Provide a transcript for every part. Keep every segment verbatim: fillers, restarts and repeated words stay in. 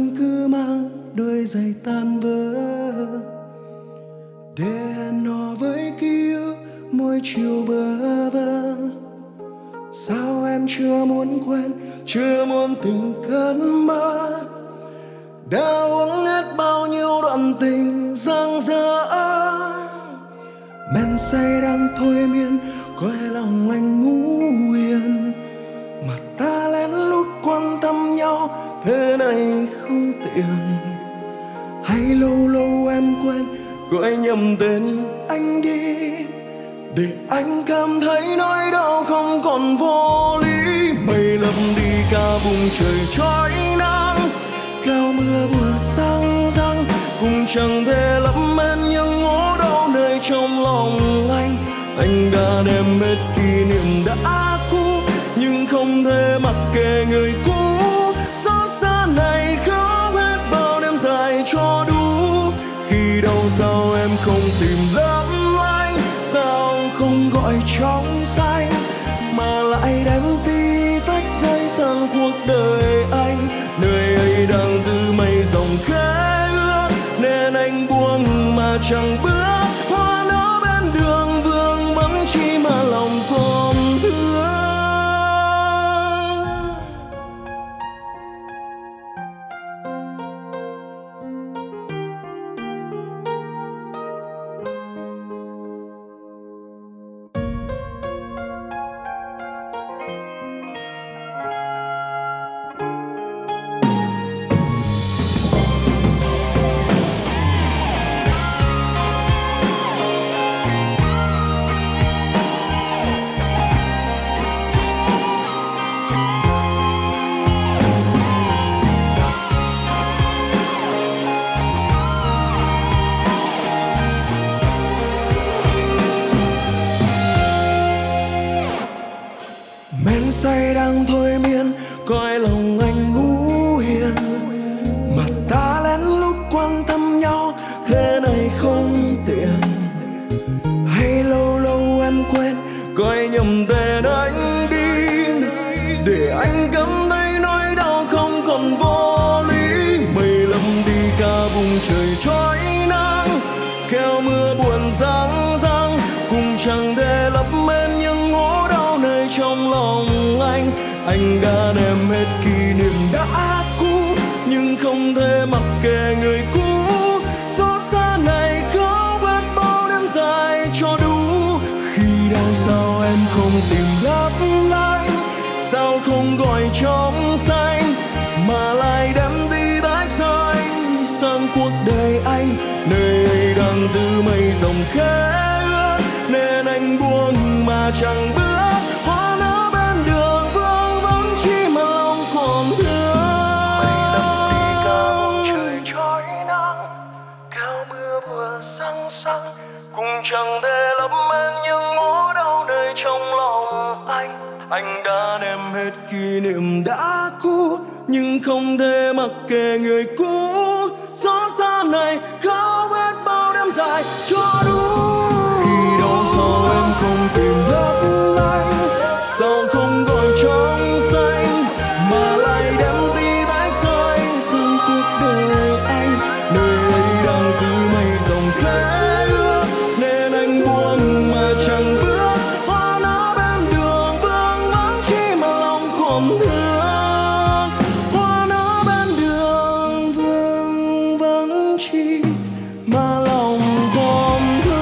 vẫn cứ mang đôi giày tan vỡ để hẹn hò với ký ức mỗi chiều bơ vơ. Sao em chưa muốn quên, chưa muốn tình cơn mơ đã uống hết bao nhiêu đoạn tình giang dở. Men say đang thôi miên coi lòng anh ngủ yên, mà ta lén lút quan tâm nhau thế này không tiện. Hay lâu lâu em quên gọi nhầm tên anh đi, để anh cảm thấy nỗi đau không còn vô lý. Mây lấp đi cả vùng trời trói nắng, cao mưa buồn sang răng cũng chẳng thể lấp hết những nỗi đau nơi trong lòng anh. Anh đã đem hết kỷ niệm đã cũ, nhưng không thể mặc kệ người cũ. Xót xa này khóc hết bao đêm dài cho đủ, khi đâu sao em không tìm lắm anh, sao không gọi trong xanh mà lại đem tí tách rơi sang cuộc đời anh. Nơi ấy đang giữ mây dòng khẽ ướt, nên anh buông mà chẳng bước. Hoa nở bên đường vương vắng chỉ mà lòng còn thương. Say đang thôi miên coi lòng anh ngủ yên, mà ta lén lút quan tâm nhau thế này không tiện. Hay lâu lâu em quên coi nhầm tên anh đi, để anh cảm thấy nỗi đau không còn vô lý. Mây lấp đi cả vùng trời trói nắng, kéo mưa buồn răng răng cũng chẳng thể lấp hết những hố đau nơi trong lòng. Anh đã đem hết kỷ niệm đã cũ, nhưng không thể mặc kệ người cũ. Xót xa này khóc hết bao đêm dài cho đủ, khi đau sao em không tìm lấp lánh, sao không gọi trong xanh mà lại đem đi tách rơi sang cuộc đời anh. Nơi ấy đang giữ mây rồng khẽ ướt, nên anh buông mà chẳng bước. Hoa nở bên đường chỉ mà lòng còn thương. Mây lấp đi cả vùng trời trói nắng, cao mưa vừa sang sang cũng chẳng thể lấp hết những nỗi đau nơi trong lòng anh. Anh đã đem hết kỷ niệm đã cũ, nhưng không thể mặc kệ người cũ. Xót xa này khóc hết bao đêm dài cho đủ, khi đâu sao em không tìm lấp lánh, sao không gọi trong xanh mà lại đem tí tách rơi sang cuộc đời anh. Nơi ấy đang giữ mây rồng khẽ ướt, nên anh buông mà chẳng bước. Hoa nở bên đường vương vắng chỉ mà lòng còn thương. Hoa nở bên đường vương vắng chỉ mà lòng còn thương.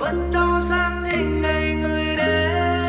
Vẫn đó dáng hình ngày người đến.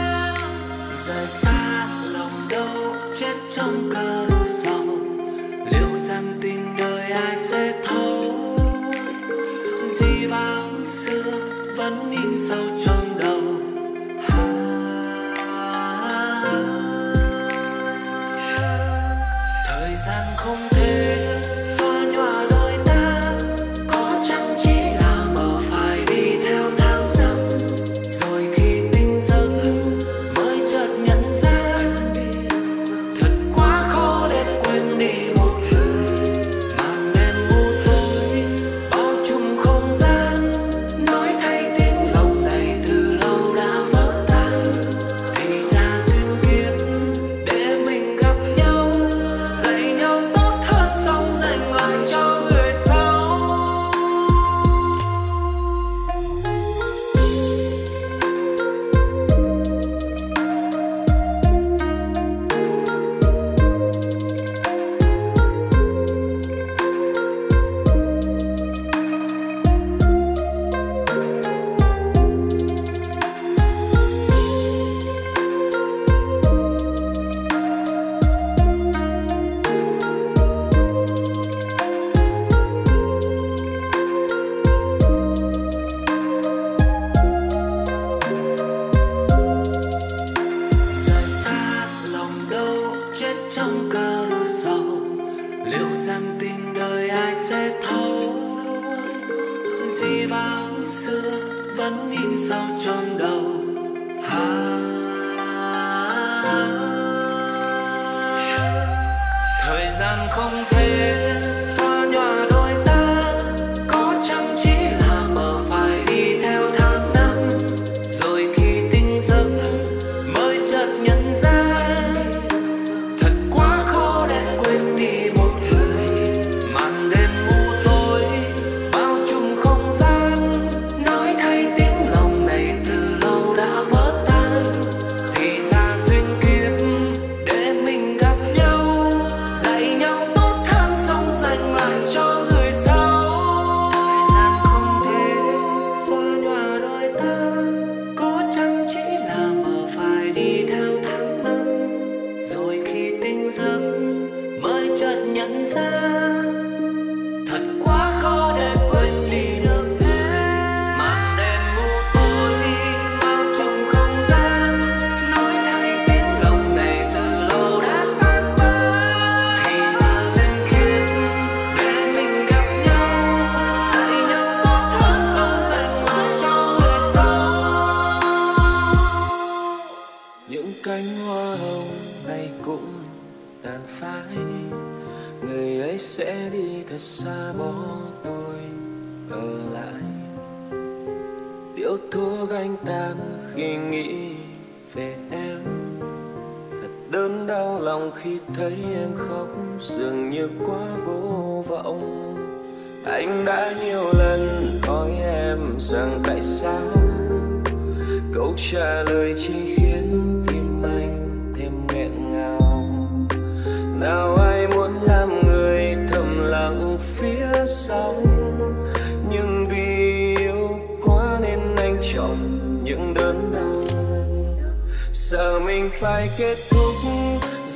Sao mình phải kết thúc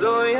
rồi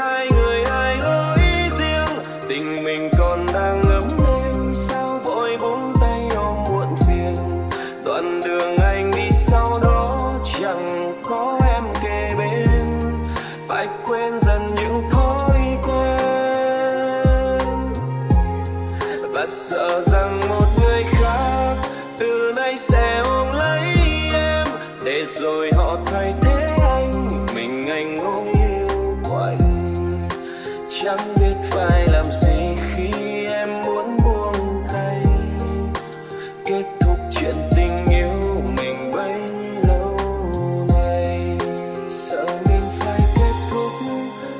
hai người hai lối tình mình còn đang ấm đêm, sao vội buông tay ôm muộn phiền. Đoạn đường anh đi sau đó chẳng có em kề bên, phải quên dần những thói quen và sợ rằng một người khác từ nay sẽ ôm lấy em, để rồi họ thay thế anh, mình anh ngồi yêu quạnh. Chẳng biết phải làm gì khi em muốn buông tay, kết thúc chuyện tình yêu mình bấy lâu nay. Sợ mình phải kết thúc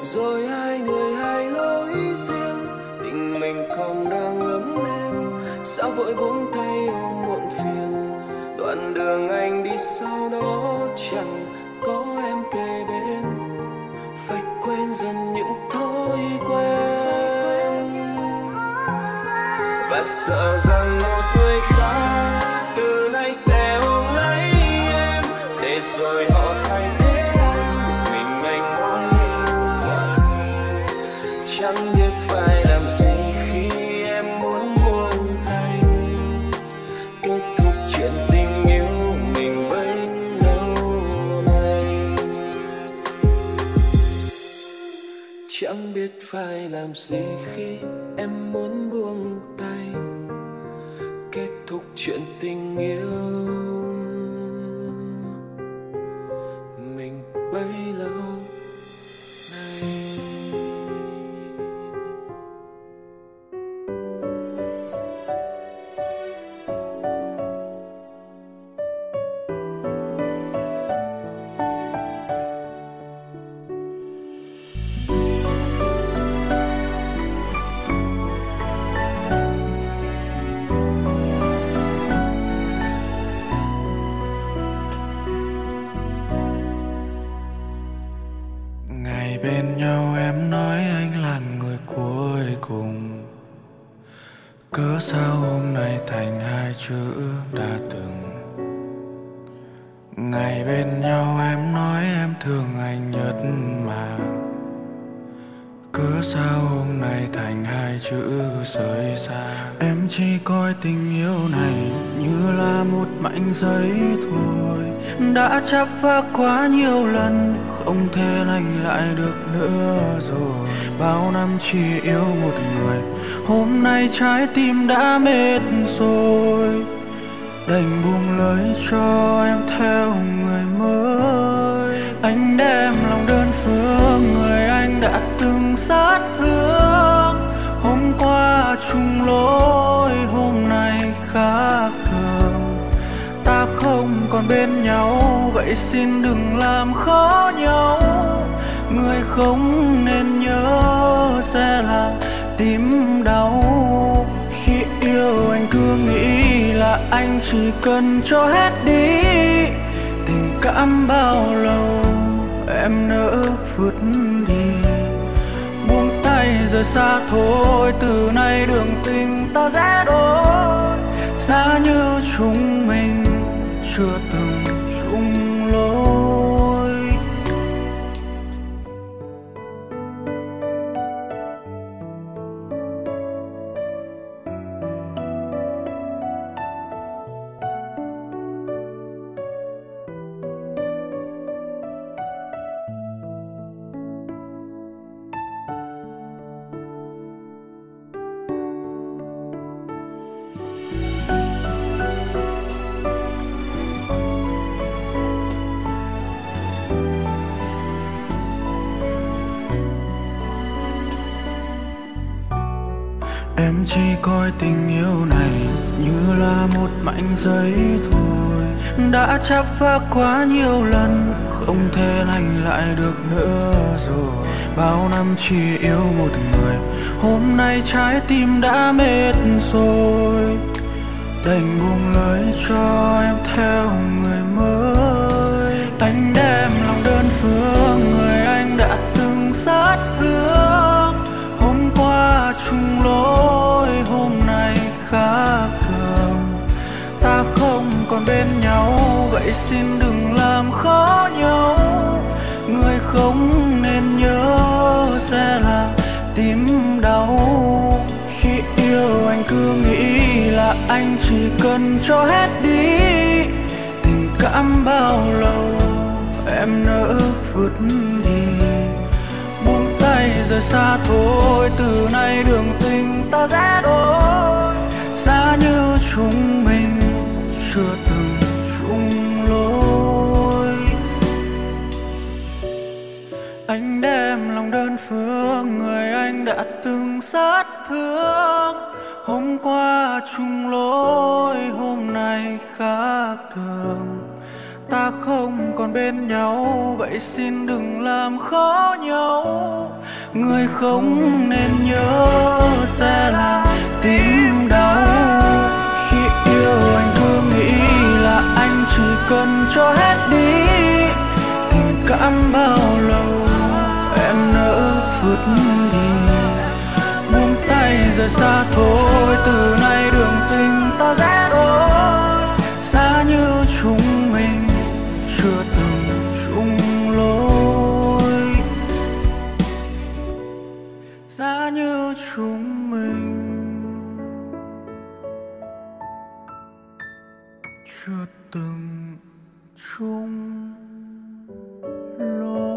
rồi hai người hai lối riêng, tình mình còn đang ấm em, sao vội buông tay ôm muộn phiền. Đoạn đường anh đi sau đó chẳng có em kề bên, phải quên dần những thói quen và sợ rằng một người khác từ nay sẽ ôm lấy em, để rồi họ thay thế anh, mình anh muốn yêu. Chẳng biết phải làm gì khi em muốn buông tay, kết thúc chuyện tình yêu mình bấy lâu nay. Chẳng biết phải làm gì khi em muốn buông tay, kết thúc chuyện tình yêu mình bấy lâu. Chắp phá quá nhiều lần không thể lành lại được nữa rồi, bao năm chỉ yêu một người, hôm nay trái tim đã mệt rồi, đành buông lời cho em theo người mới. Anh đem lòng đơn phương người anh đã từng sát thương, hôm qua chung lối hôm nay khác thường, ta không còn bên nhau, vậy xin đừng làm khó nhau. Người không nên nhớ sẽ là tim đau. Khi yêu anh cứ nghĩ là anh chỉ cần cho hết đi, tình cảm bao lâu em nỡ vượt đi. Buông tay rời xa thôi, từ nay đường tình ta sẽ đổi, giá như chúng mình chưa từng chung lối. Em chỉ coi tình yêu này như là một mảnh giấy thôi, đã chắp vá quá nhiều lần không thể lành lại được nữa rồi, bao năm chỉ yêu một người, hôm nay trái tim đã mệt rồi, đành buông lời cho em theo người mới. Anh đem lòng đơn phương người anh đã từng sát thương, hôm qua chung lối hôm nay khác thường, ta không còn bên nhau, vậy xin đừng làm khó nhau. Người không nên nhớ sẽ là tim đau. chỉ cần cho hết đi tình cảm bao lâu em nỡ vứt đi. Buông tay rời xa thôi, từ nay đường tình ta sẽ đôi, xa như chúng mình chưa từng chung lối. Anh đem lòng đơn phương, người anh đã từng sát thương. Hôm qua chung lối, hôm nay khác thường. Ta không còn bên nhau, vậy xin đừng làm khó nhau. Người không nên nhớ sẽ là tim đau. Khi yêu anh cứ nghĩ là anh chỉ cần cho hết đi tình cảm bao lâu em nỡ vứt đi. Buông tay rời xa thôi, từ nay đường tình ta sẽ đôi, xa như chúng mình chưa từng chung lối, xa như chúng mình chưa từng chung lối.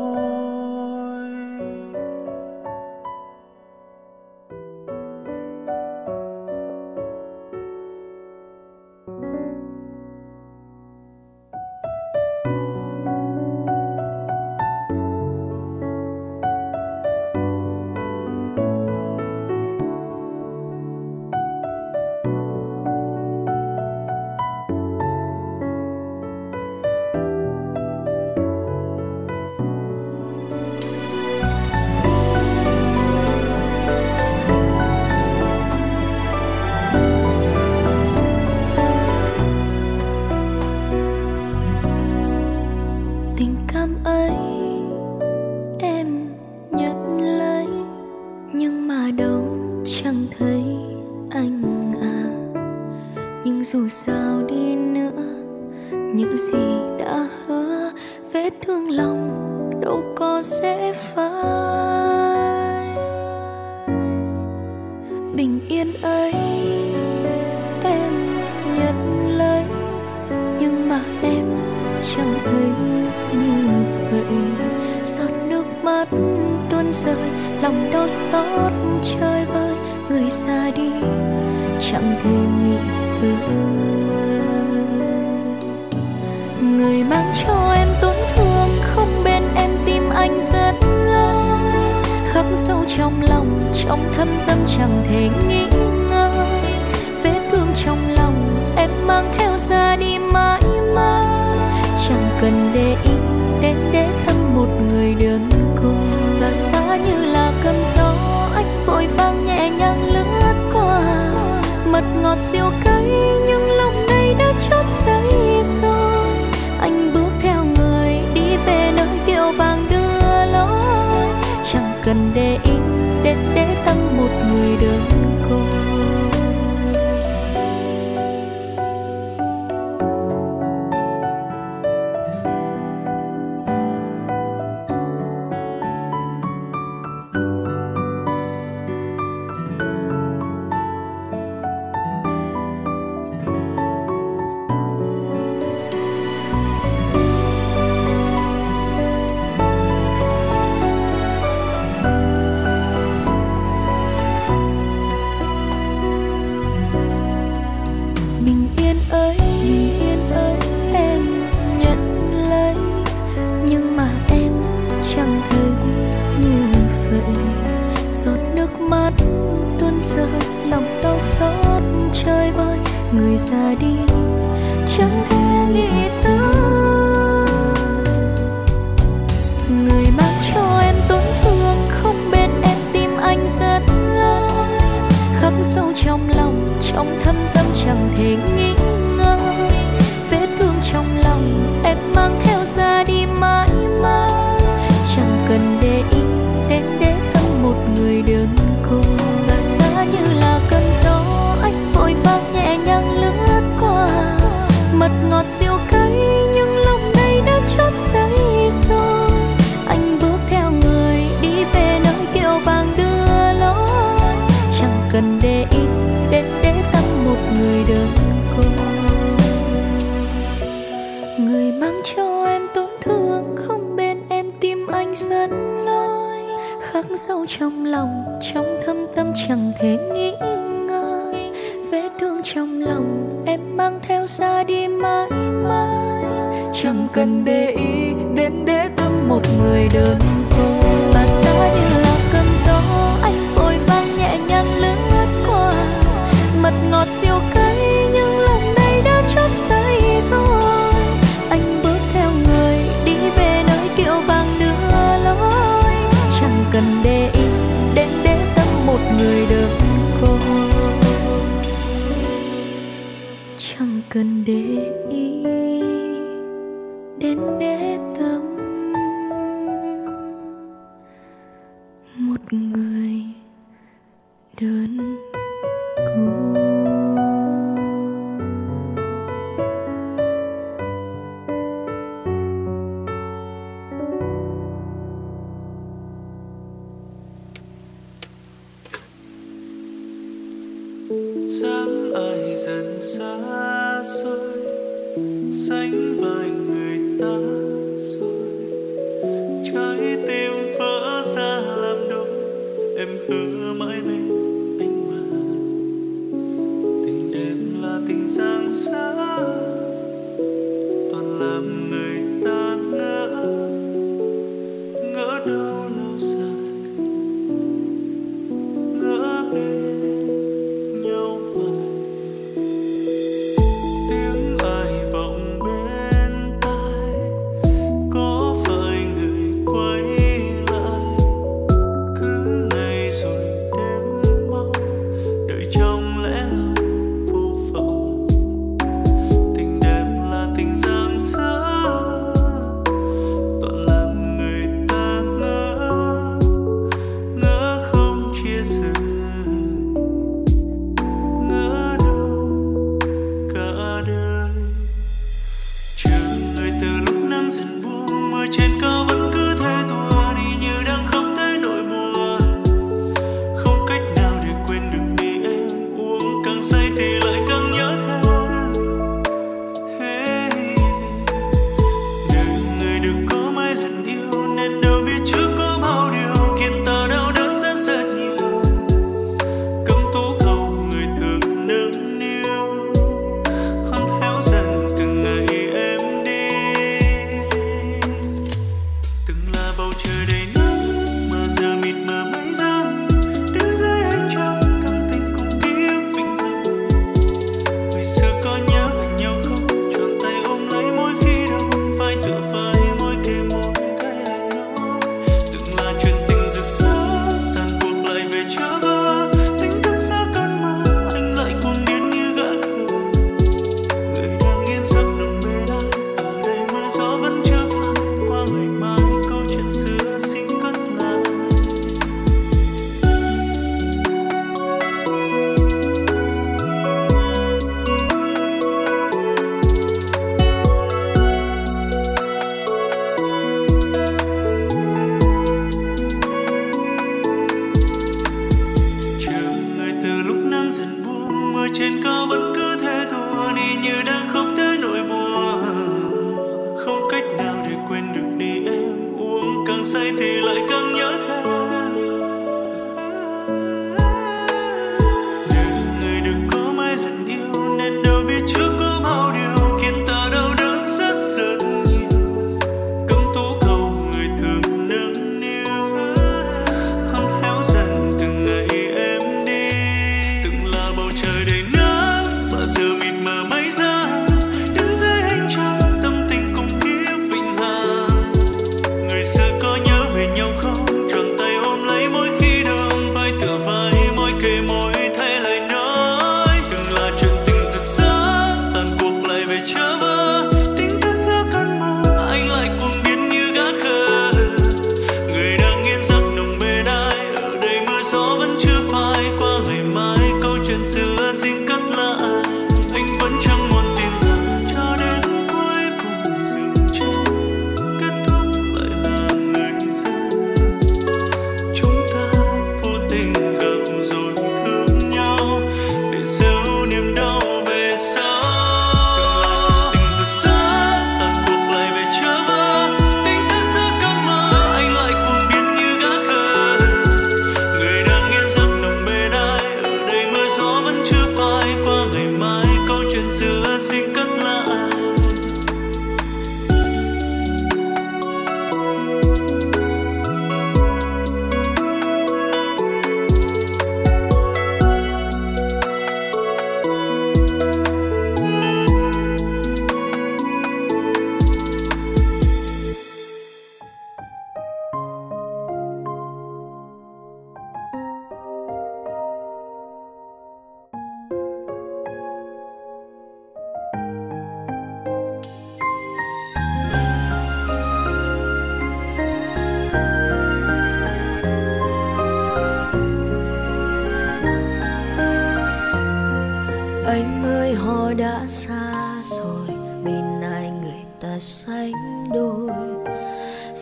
rất nói khắc sâu trong lòng, trong thâm tâm chẳng thể nghĩ ngợi. Vết thương trong lòng em mang theo ra đi mãi mãi, chẳng cần để ý đến để tâm một người đơn côi. Mà xa như là cơn gió, anh vội vang nhẹ nhàng lướt qua, mật ngọt siêu cay nhưng lòng đây đã chót say rồi. Cần để ý đến để tâm một người đơn côi, chẳng cần để ý đến để tâm một người đơn côi. Dám ai dần xa xôi, sánh vai người ta rồi, trái tim vỡ ra làm đôi. Em hứa mãi bên anh mà, tình đêm là tình giang xa, toàn làm người ta ngỡ, ngỡ đâu lâu dài. Có nhớ về nhau không?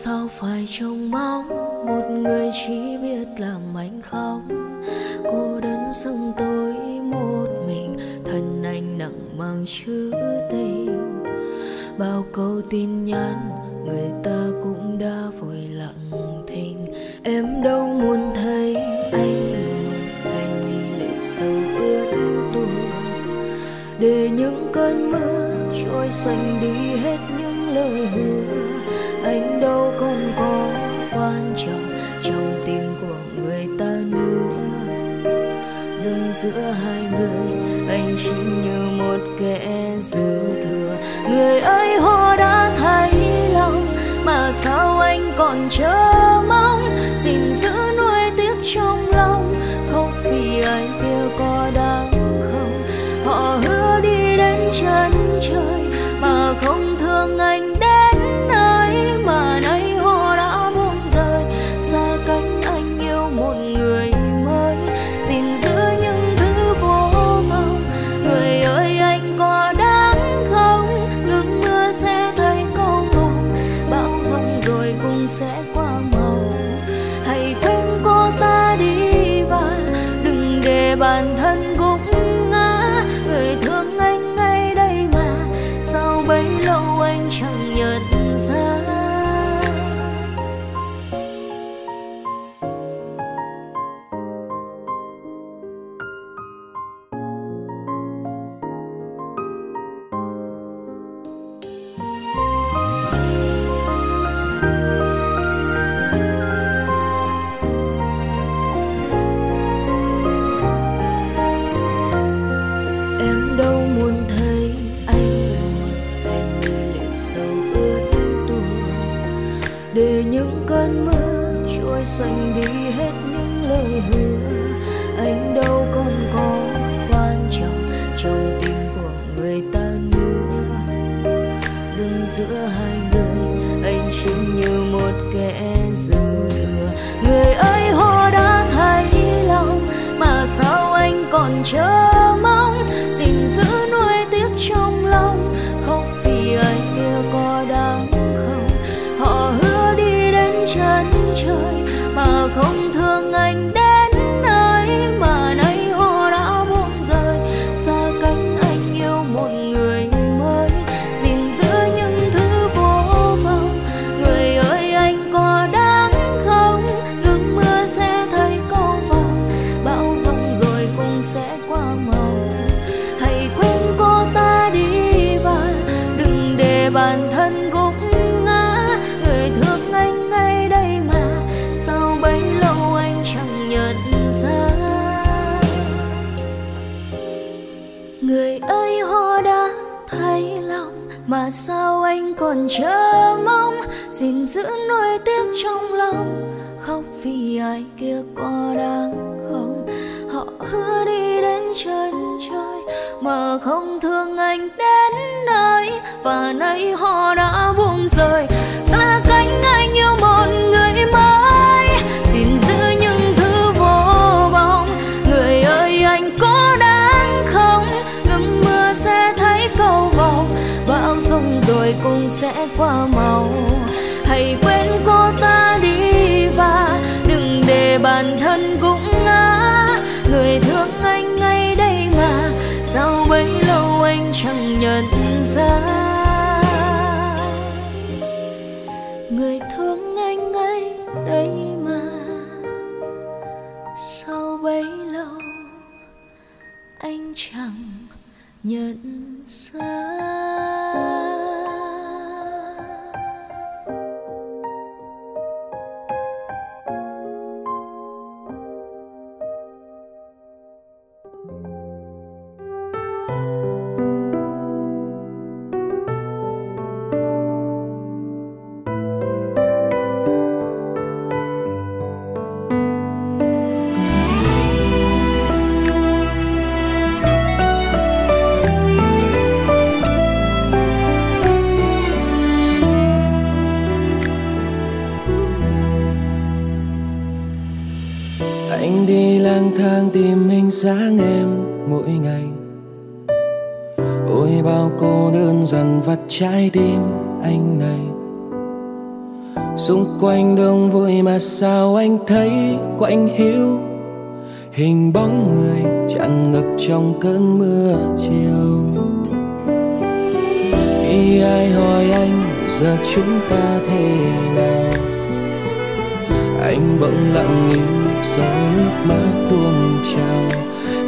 Sao phải trông mong một người chỉ biết làm anh khóc. Cô đơn sống tối một mình, thân anh nặng mang chữ tình. Bao câu tin nhắn người ta cũng đã vội lặng thinh. Em đâu muốn thấy anh buồn, anh đi lệ sâu ướt tuôn, để những cơn mưa trôi xanh đi hết những lời hứa. Anh đâu còn có quan trọng trong tim của người ta nữa. Đứng giữa hai người, anh chỉ như một kẻ dư thừa. Người ấy họ đã thay lòng, mà sao anh còn chờ mong. Gìn giữ nuối tiếc trong lòng, không vì ai kia có đáng không. Họ hứa đi đến chân trời, mà không thương anh đến nơi. Mà nay họ đã buông rơi ra cánh anh yêu một người mới. Gìn giữ những thứ vô vọng, người ơi anh có đáng không. Ngừng mưa sẽ thấy câu hồn, bão giông rồi cũng sẽ qua màu. Hãy thương cô ta đi và đừng để bản thân cũng ngã. Người thương anh ngay đây mà sao bấy lâu anh chẳng nhận ra. Để những cơn mưa trôi xanh đi hết những lời hứa. Anh đâu còn có quan trọng trong tim của người ta nữa. Đứng giữa hai người, anh chỉ như một kẻ dư thừa. Người ấy họ đã thay lòng, mà sao anh còn chờ mong. Gìn giữ nuối tiếc trong lòng, không vì ai kia có đáng không. Họ hứa chân trời mà không thương anh đến nơi. Mà nay họ đã buông rơi xa cánh anh yêu một người mới. Gìn giữ những thứ vô vọng, người ơi anh có đáng không. Ngừng mưa sẽ thấy câu vọng, bão giông rồi cũng sẽ qua màu. Hãy quên cô ta đi và đừng để bản thân cũng ngã. Người thương anh ra. Người ấy họ đã thay lòng, mà sao anh còn chờ mong. Gìn giữ nuối tiếc trong lòng, khóc vì ai kia có đáng không. Họ hứa đi đến chân trời, mà không thương anh đến nơi. Và nay họ đã buông rời xa cánh anh yêu một người mới. Gìn giữ những thứ vô, người ơi anh có đáng không. Ngừng mưa sẽ thấy cầu vồng, bão giông rồi cũng sẽ qua màu. Hãy quên cô ta đi và đừng để bản thân cũng ngã. Người thương anh ngay đây mà sao bấy lâu anh chẳng nhận ra. Người thương anh ngay đây mà sao bấy lâu anh chẳng nhận ra. Thang tìm hình dáng em mỗi ngày, ôi bao cô đơn dằn vặt trái tim anh này. Xung quanh đông vui mà sao anh thấy quạnh hiu, hình bóng người chạm ngập trong cơn mưa chiều. Khi ai hỏi anh giờ chúng ta thế nào, anh bỗng lặng im giọt nước mắt tuôn trào.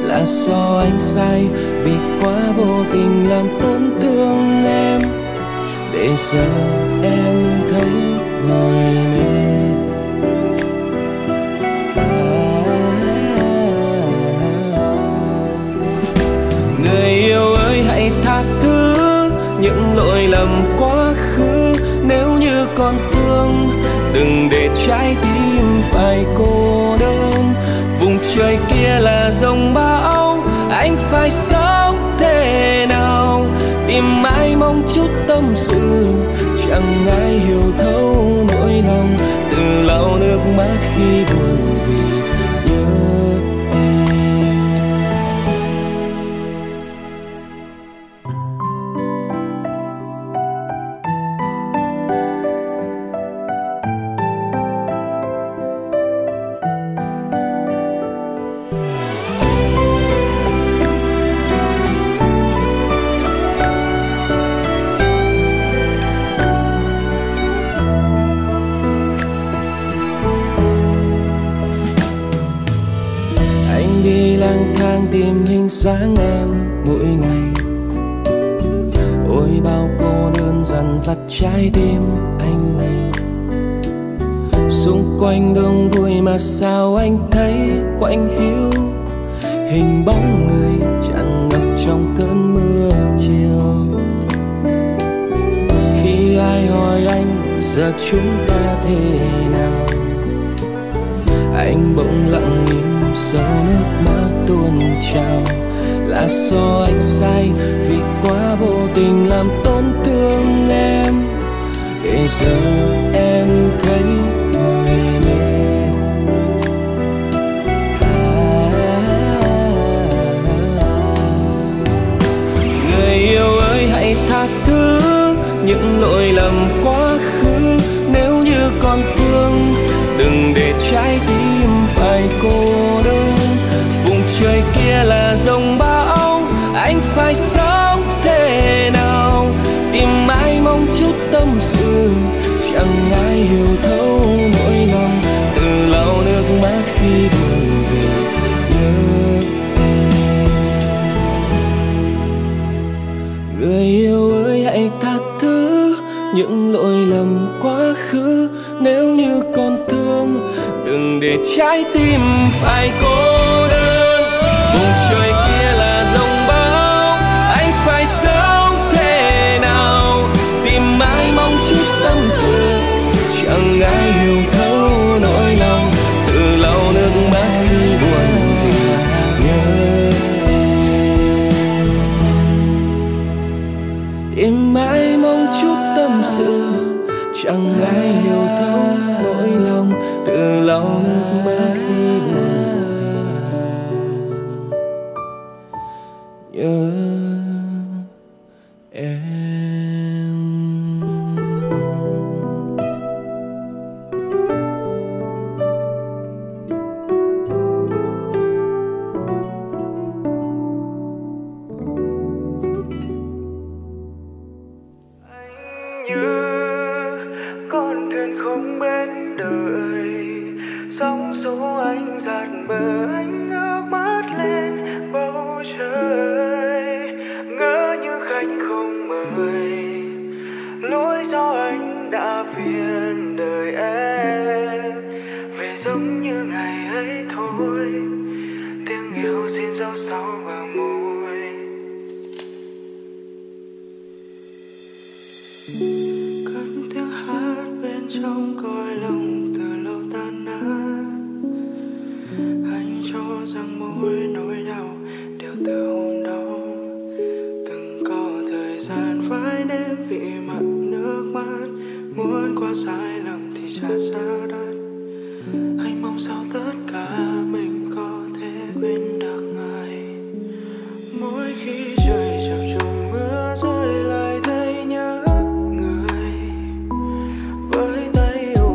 Là do anh sai vì quá vô tình làm tổn thương em, để giờ em thấy ngồi mình. À, người yêu ơi hãy tha thứ những lỗi lầm quá khứ, nếu như còn thương đừng để trái tim phải cô đơn. Vùng trời kia là dòng bão, anh phải sống thế nào? Tìm mãi mong chút tâm sự, chẳng ai hiểu thấu nỗi lòng. Từ lau nước mắt khi buồn vì nhớ em. Tìm hình dáng em mỗi ngày, ôi bao cô đơn dằn vặt trái tim anh này. Xung quanh đông vui mà sao anh thấy quạnh hiu, hình bóng người tràn ngập trong cơn mưa chiều. Khi ai hỏi anh giờ chúng ta thế nào, anh bỗng lặng im giọt nước mắt tuôn trào. Là do anh sai vì quá vô tình làm tổn thương em, để giờ em thấy ngồi mình. À, người yêu ơi hãy tha thứ những lỗi lầm quá khứ, nếu như còn thương đừng để trái tim phải cô đơn. Vùng trời kia là dòng bão, anh phải sống thế nào? Tìm mãi mong chút tâm sự, chẳng ai hiểu thấu nỗi lòng. Từ lau nước mắt khi buồn vì nhớ em. Người yêu ơi hãy tha thứ những lỗi lầm quá khứ, nếu như còn thương đừng để trái tim phải cô đơn. Vùng trời kia là dòng bão, anh phải sống thế nào? Tìm mãi mong chút tâm sự, chẳng ai hiểu thấu nỗi lòng. Từ lâu nước mắt khi buồn vì nhớ em. Tìm mãi mong chút tâm sự, chẳng ai hiểu thấu nỗi lòng. Từ lâu nước mắt khi nhớ em. Anh như con thuyền không bên đời, sóng số anh dạt bờ, anh ngước mắt lên bầu trời. Ngỡ như khách không mời, lối gió anh đã phiền đời em. Về giống như ngày ấy thôi, tiếng yêu xin dấu sau vào môi. Cất tiếng hát bên trong cõi lòng từ lâu tan nát. Anh cho rằng mỗi nỗi đau đều từ hôm đó. Từng có thời gian phải đêm vì mặn nước mắt, muốn qua sai lầm thì chả sao đắt. Anh mong sao tất cả mình có thể quên được ngài. Mỗi khi trời chập trùng mưa rơi lại thấy nhớ người. Với tay ôm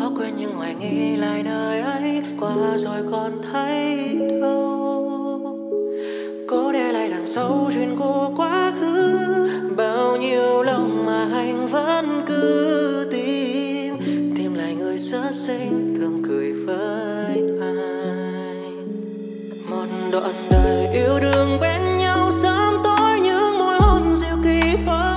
bỏ quên những hoài nghi lại nơi ấy, qua rồi còn thấy đâu. Có để lại đằng sau chuyện của quá khứ, bao nhiêu lòng mà anh vẫn cứ tìm, tìm lại người xưa xinh thường cười với ai. Một đoạn đời yêu đương bên nhau, sớm tối những môi hôn dịu kỳ thơ.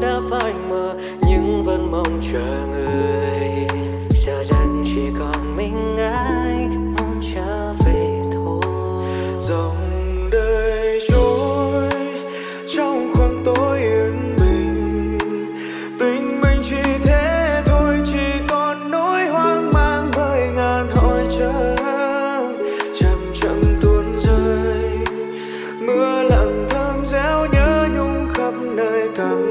Đã phai mờ nhưng vẫn mong chờ người, giờ dần chỉ còn mình ai muốn trở về thôi. Dòng đời trôi trong khoảng tối yên bình, tình mình chỉ thế thôi, chỉ còn nỗi hoang mang với ngàn hỏi chờ chậm chậm tuôn rơi. Mưa lặng thơm réo nhớ nhung khắp nơi cầm.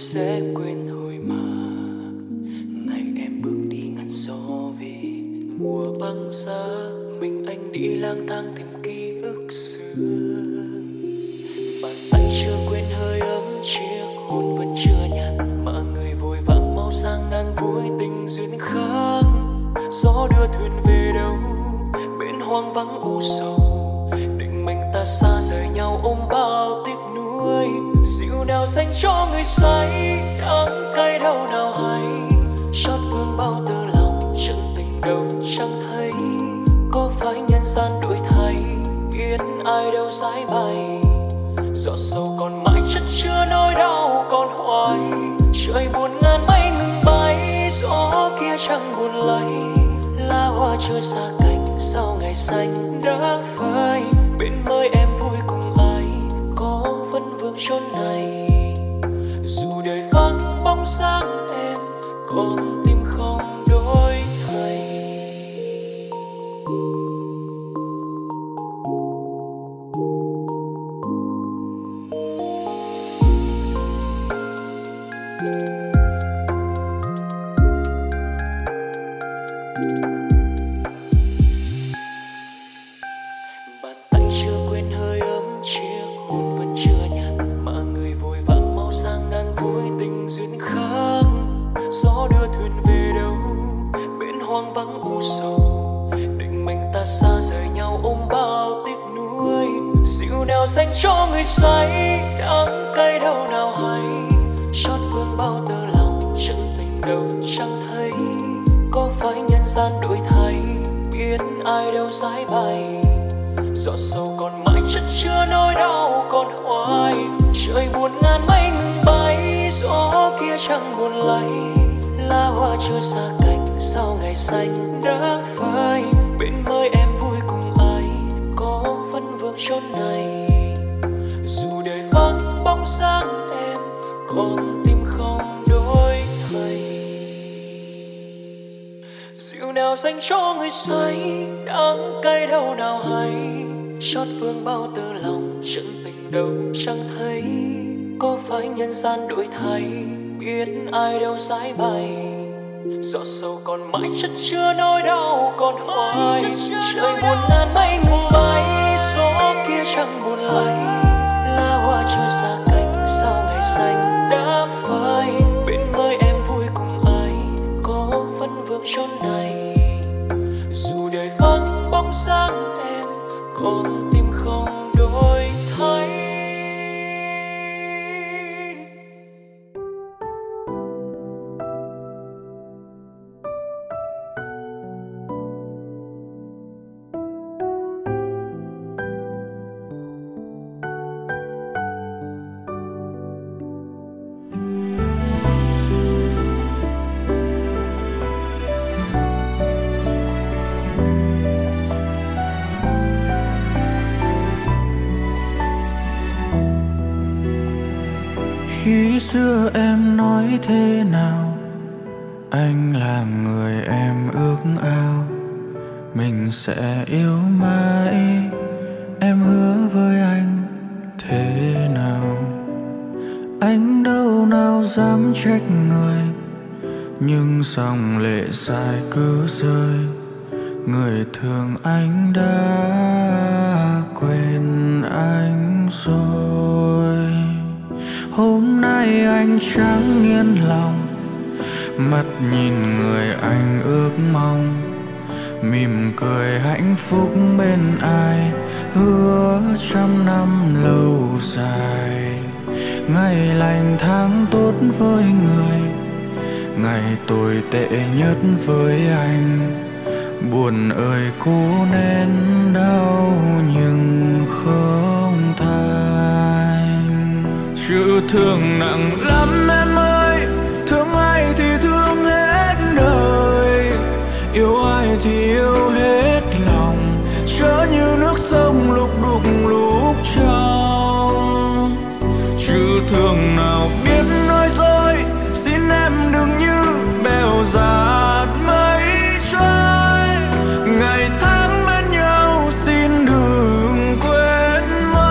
Sẽ quên thôi mà ngày em bước đi ngăn gió về mùa băng giá, mình anh đi lang thang tìm ký ức xưa. Bàn tay chưa quên hơi ấm, chiếc hôn vẫn chưa nhạt mà người vội vàng mau sang ngang vui tình duyên khác. Gió đưa thuyền về đâu bên hoang vắng u sầu, định mệnh ta xa rời nhau ôm bao tiếc nuối. Dịu nào dành cho người say, đắng cay đâu nào hay, chót vương bao tư lòng, chân tình đâu chẳng thấy. Có phải nhân gian đổi thay, yên ai đâu dãi bày. Giọt sầu còn mãi chất chứa nỗi đau còn hoài. Trời buồn ngàn mây ngừng bay, gió kia chẳng buồn lay. Lá hoa trôi xa cánh, sao ngày xanh đã phai. Bên môi em vui cùng chốn này, dù đời vắng bóng dáng em còn tim không đổi thay. Bàn tay chưa quên hơi ấm, chiếc hôn vẫn chưa nhạt mà người vội vàng mau sang ngang vui tình duyên khác. Gió đưa thuyền về đâu bên hoang vắng u sầu, định mệnh ta xa rời nhau ôm bao tiếc nuối. Dịu nào dành cho người say, đắng cay đâu nào hay, chót vương bao tơ lòng, chân tình đâu chẳng thấy. Có phải nhân gian đổi thay, biết ai đâu dãi bày. Giọt sầu còn mãi chất chứa nỗi đau còn hoài. Trời buồn ngàn mây ngừng bay, gió kia chẳng buồn lay. Lá hoa trôi xa cánh, sao ngày xanh đã phai. Bên môi em vui cùng ai, có vẫn vương chốn này. Dù đời vắng bóng dáng em, còn tim không đổi thay. Dịu nào dành cho người say, đắng cay đâu nào hay, chót vương bao tư lòng, chân tình đâu chẳng thấy. Có phải nhân gian đổi thay, biết ai đâu dãi bày. Giọt sầu còn mãi chất chứa nỗi đau còn hoài. Trời buồn ngàn mây ngừng bay, gió kia chẳng buồn lay. Lá hoa trôi xa cánh, sao ngày xanh đã phai. Bên xưa em nói thế nào, anh làm người em ước ao, mình sẽ yêu mãi, em hứa với anh thế nào. Anh đâu nào dám trách người, nhưng dòng lệ dài cứ rơi, người thương anh đã quên anh rồi. Hôm nay anh chẳng yên lòng, mắt nhìn người anh ước mong, mỉm cười hạnh phúc bên ai hứa trăm năm lâu dài. Ngày lành tháng tốt với người, ngày tồi tệ nhất với anh. Buồn ơi cố nén đau nhưng không thành. Chữ thương nặng lắm em ơi, thương ai thì thương hết đời, yêu ai thì yêu hết lòng, chớ như nước sông lúc đục lúc trong. Chữ thương nào biết nói dối, xin em đừng như bèo dạt mây trôi. Ngày tháng bên nhau xin đừng quên mau.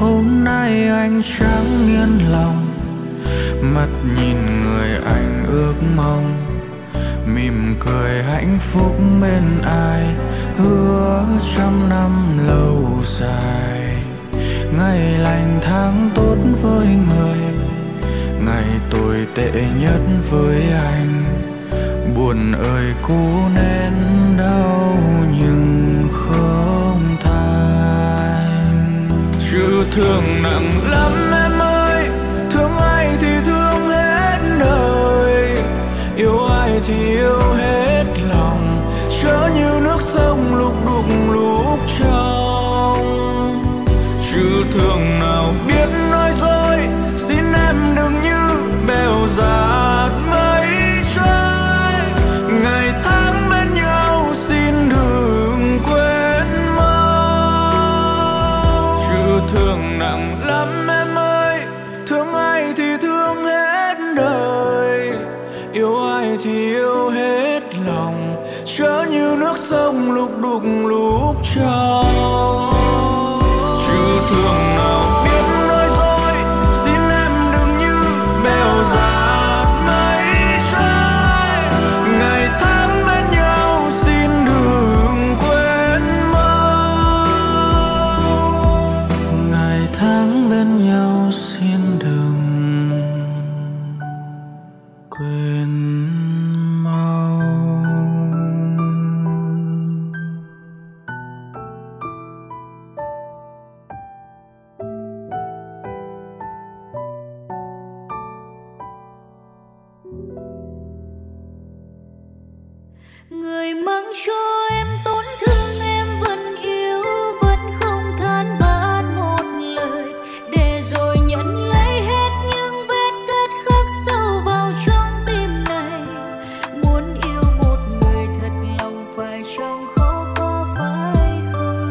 Hôm nay anh chẳng yên lòng, mắt nhìn người anh ước mong, mỉm cười hạnh phúc bên ai hứa trăm năm lâu dài. Ngày lành tháng tốt với người, ngày tồi tệ nhất với anh. Buồn ơi cố nén đau nhưng không thành. Chữ thương nặng lắm em ơi, thương ai thì thương hết đời, yêu ai thì yêu hết lòng, chớ như nước sông lúc đục lúc trong. Chữ thương nào biết nói dối, xin em đừng như bèo dạt mây trôi. Ngày tháng bên nhau xin đừng quên mau. Chữ thương nặng lắm em ơi, thương ai thì thương hết đời, yêu ai thì yêu hết lòng, chớ như nước sông lúc đục lúc trong. Chữ thương nào biết nói dối, xin em đừng như bèo dạt mây trôi. Ngày tháng bên nhau xin đừng quên mau. Ngày tháng bên nhau xin đừng quên mau. Người mang cho em tổn thương, em vẫn yêu, vẫn không than vãn một lời, để rồi nhận lấy hết những vết cắt khắc sâu vào trong tim này. Muốn yêu một người thật lòng phải trong khó có phải không?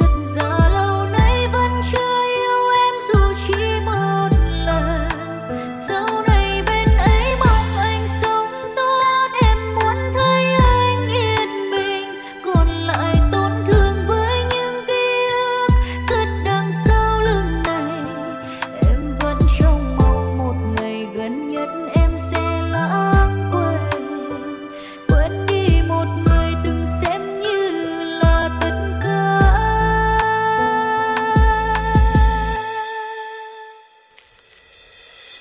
Thật ra lâu nay vẫn chưa yêu em dù chỉ một lần. Sau này bên ấy mong anh sống tốt, em muốn thấy anh yên bình. Còn lại tổn thương với những ký ức cất đằng sau lưng này, em vẫn trông mong một ngày gần nhất em sẽ lãng quên. Quên đi một người từng xem như là tất cả.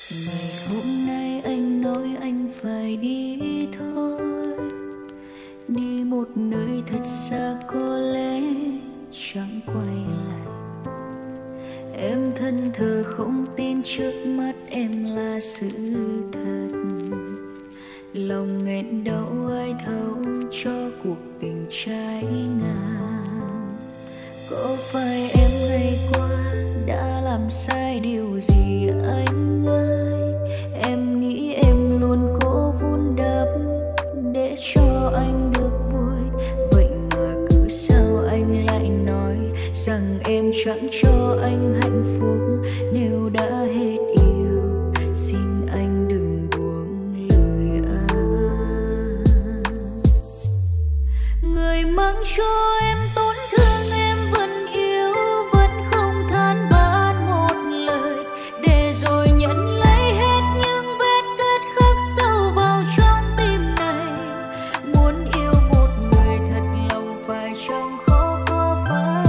Ngày hôm nay anh nói anh phải đi thôi, đi một nơi thật xa có lẽ chẳng quay lại. Em thân thờ không tin tin trước mắt em là sự thật, lòng nghẹn đau ai thấu cho cuộc tình trái ngang. Có phải em ngày qua đã làm sai điều gì anh ơi? Em nghĩ em luôn cố vun đắp để cho anh được vui, vậy mà cứ sao anh lại nói rằng em chẳng cho anh hạnh phúc nếu đã hết yêu. Xin anh đừng buông lời anh. Người mang cho em tổn thương em vẫn yêu, vẫn không than vãn một lời, để rồi nhận lấy hết những vết cắt khắc sâu vào trong tim này. Muốn yêu một người thật lòng phải trong khó có phải?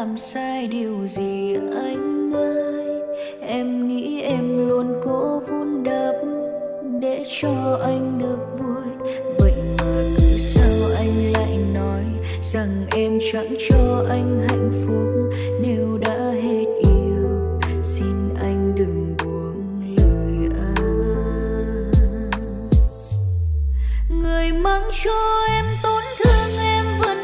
Làm sai điều gì anh ơi? Em nghĩ em luôn cố vun đắp để cho anh được vui, vậy mà cứ sao anh lại nói rằng em chẳng cho anh hạnh phúc nếu đã hết yêu. Xin anh đừng buông lời anh. Người mang cho em tổn thương em vẫn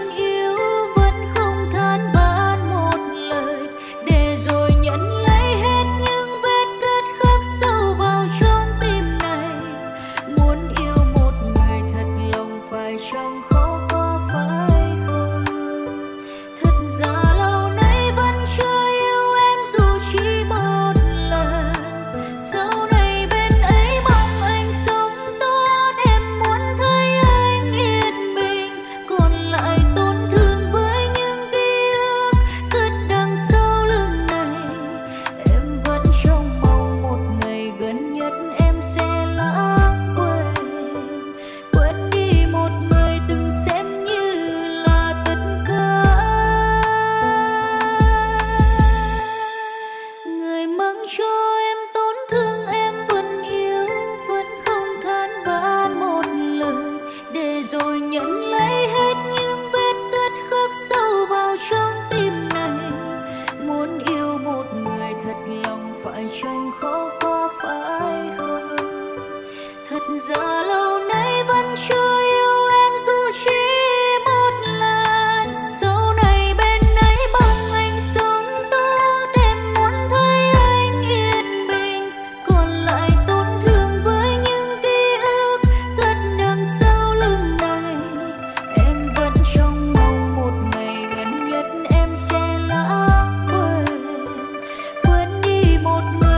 trong khó qua phải không? Thật ra lâu nay vẫn chưa yêu em dù chỉ một lần. Sau này bên ấy mong anh sống tốt, em muốn thấy anh yên bình, còn lại tổn thương với những ký ức cất đằng sau lưng này. Em vẫn trông mong một ngày gần nhất em sẽ lãng quên, quên đi một người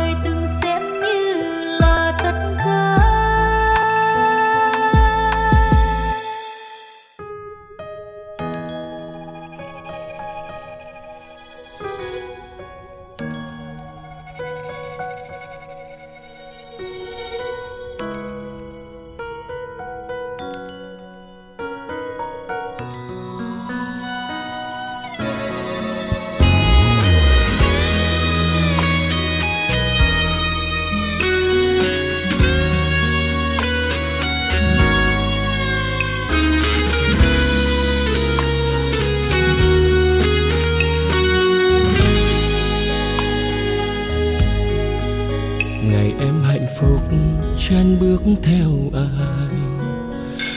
chân bước theo ai,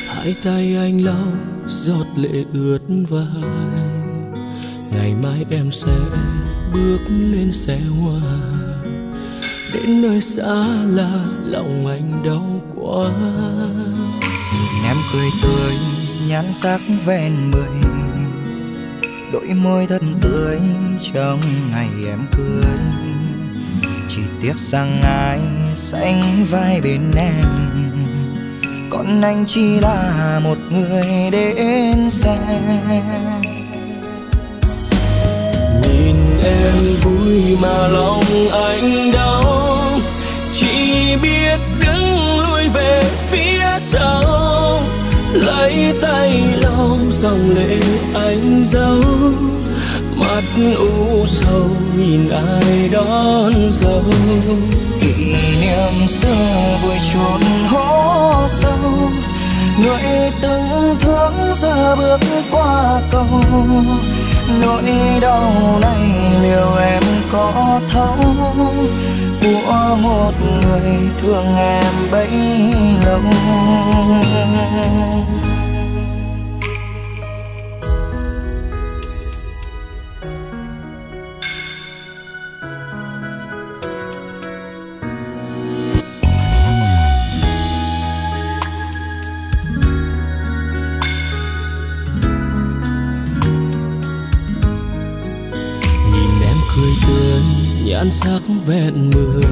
hai tay anh lau giọt lệ ướt vai. Ngày mai em sẽ bước lên xe hoa, đến nơi xa là lòng anh đau quá. Em cười tươi, nhán sắc ven mười, đôi môi thật tươi trong ngày em cười. Chỉ tiếc rằng ai sánh vai bên em, còn anh chỉ là một người đến xe. Nhìn em vui mà lòng anh đau, chỉ biết đứng lui về phía sau, lấy tay lau dòng lệ anh giấu. Mắt u sầu nhìn ai đón dâu, kỷ niệm xưa vui chốn hố sâu, người từng thương giờ bước qua cầu. Nỗi đau này liệu em có thấu, của một người thương em bấy lâu. Nhãn sắc vẹn mười,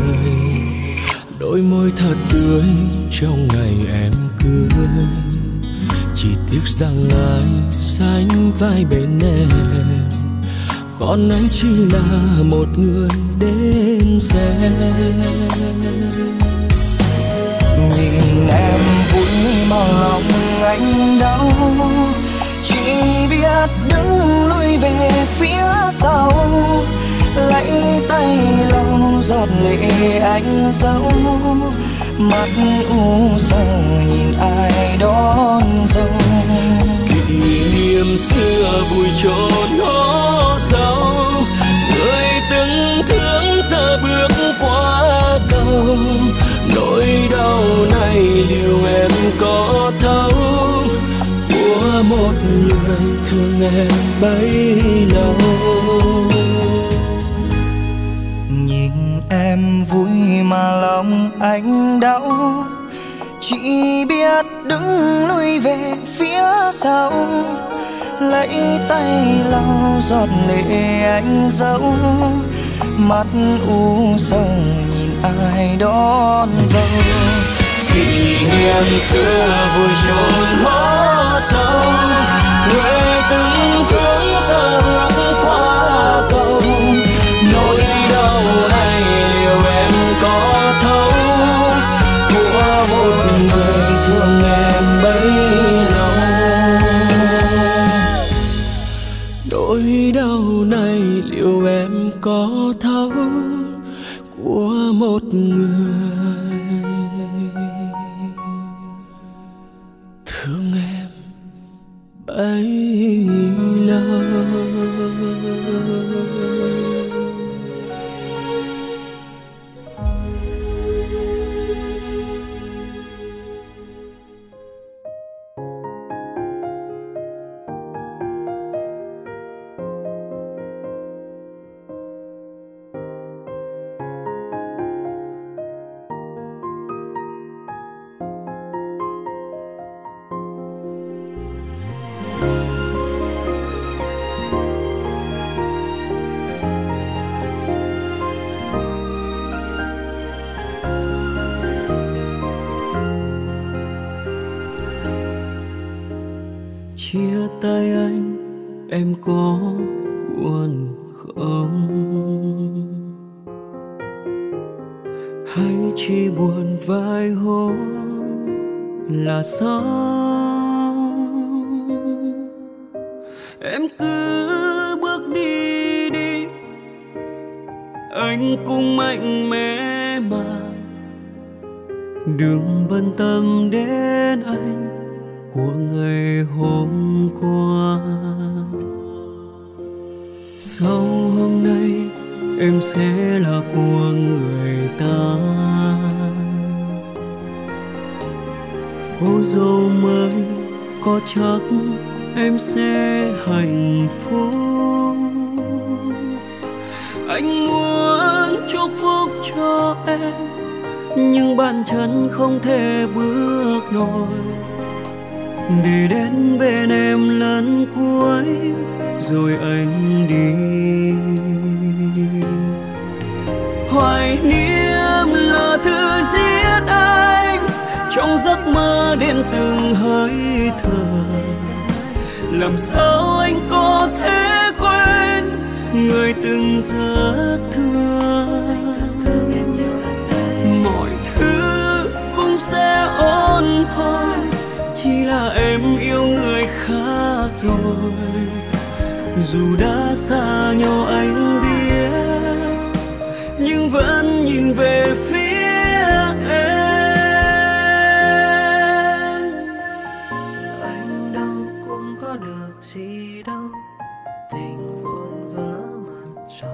đôi môi thật tươi trong ngày em cưới. Chỉ tiếc rằng ai sánh vai bên em, còn anh chỉ là một người đến xe. Nhìn em vui mà lòng anh đau, chỉ biết đứng lui về phía sau, lấy tay lau giọt lệ anh giấu. Mắt u sầu nhìn ai đón dâu, kỷ niệm xưa vui chốn hố sâu, người từng thương giờ bước qua cầu. Nỗi đau này liệu em có thấu, của một người thương em bấy lâu. Em vui mà lòng anh đau, chỉ biết đứng lui về phía sau, lấy tay lau giọt lệ anh giấu. Mắt u sầu nhìn ai đón dâu, kỷ niệm xưa vui chốn hố sâu, người từng thương giờ bước qua cầu. Nỗi đau này liệu em có thấu, của một người thương em bấy lâu. Nỗi đau này liệu em có thấu, của một người thương em bấy lâu. Chia tay anh em có buồn không, hay chỉ buồn vài hôm là xong? Em cứ bước đi đi, anh cũng mạnh mẽ mà, đừng bận tâm đến anh của ngày hôm qua. Sau hôm nay em sẽ là của người ta, cô dâu mới có chắc em sẽ hạnh phúc. Anh muốn chúc phúc cho em, nhưng bàn chân không thể bước nổi. Để đến bên em lần cuối, rồi anh đi. Hoài niệm là thứ giết anh, trong giấc mơ đến từng hơi thở. Làm sao anh có thể quên người từng rất thương. Mọi thứ cũng sẽ ổn thôi, chỉ là em yêu người khác rồi. Dù đã xa nhau anh biết, nhưng vẫn nhìn về phía em. Anh đâu cũng có được gì đâu, tình vụn vỡ mặt trời.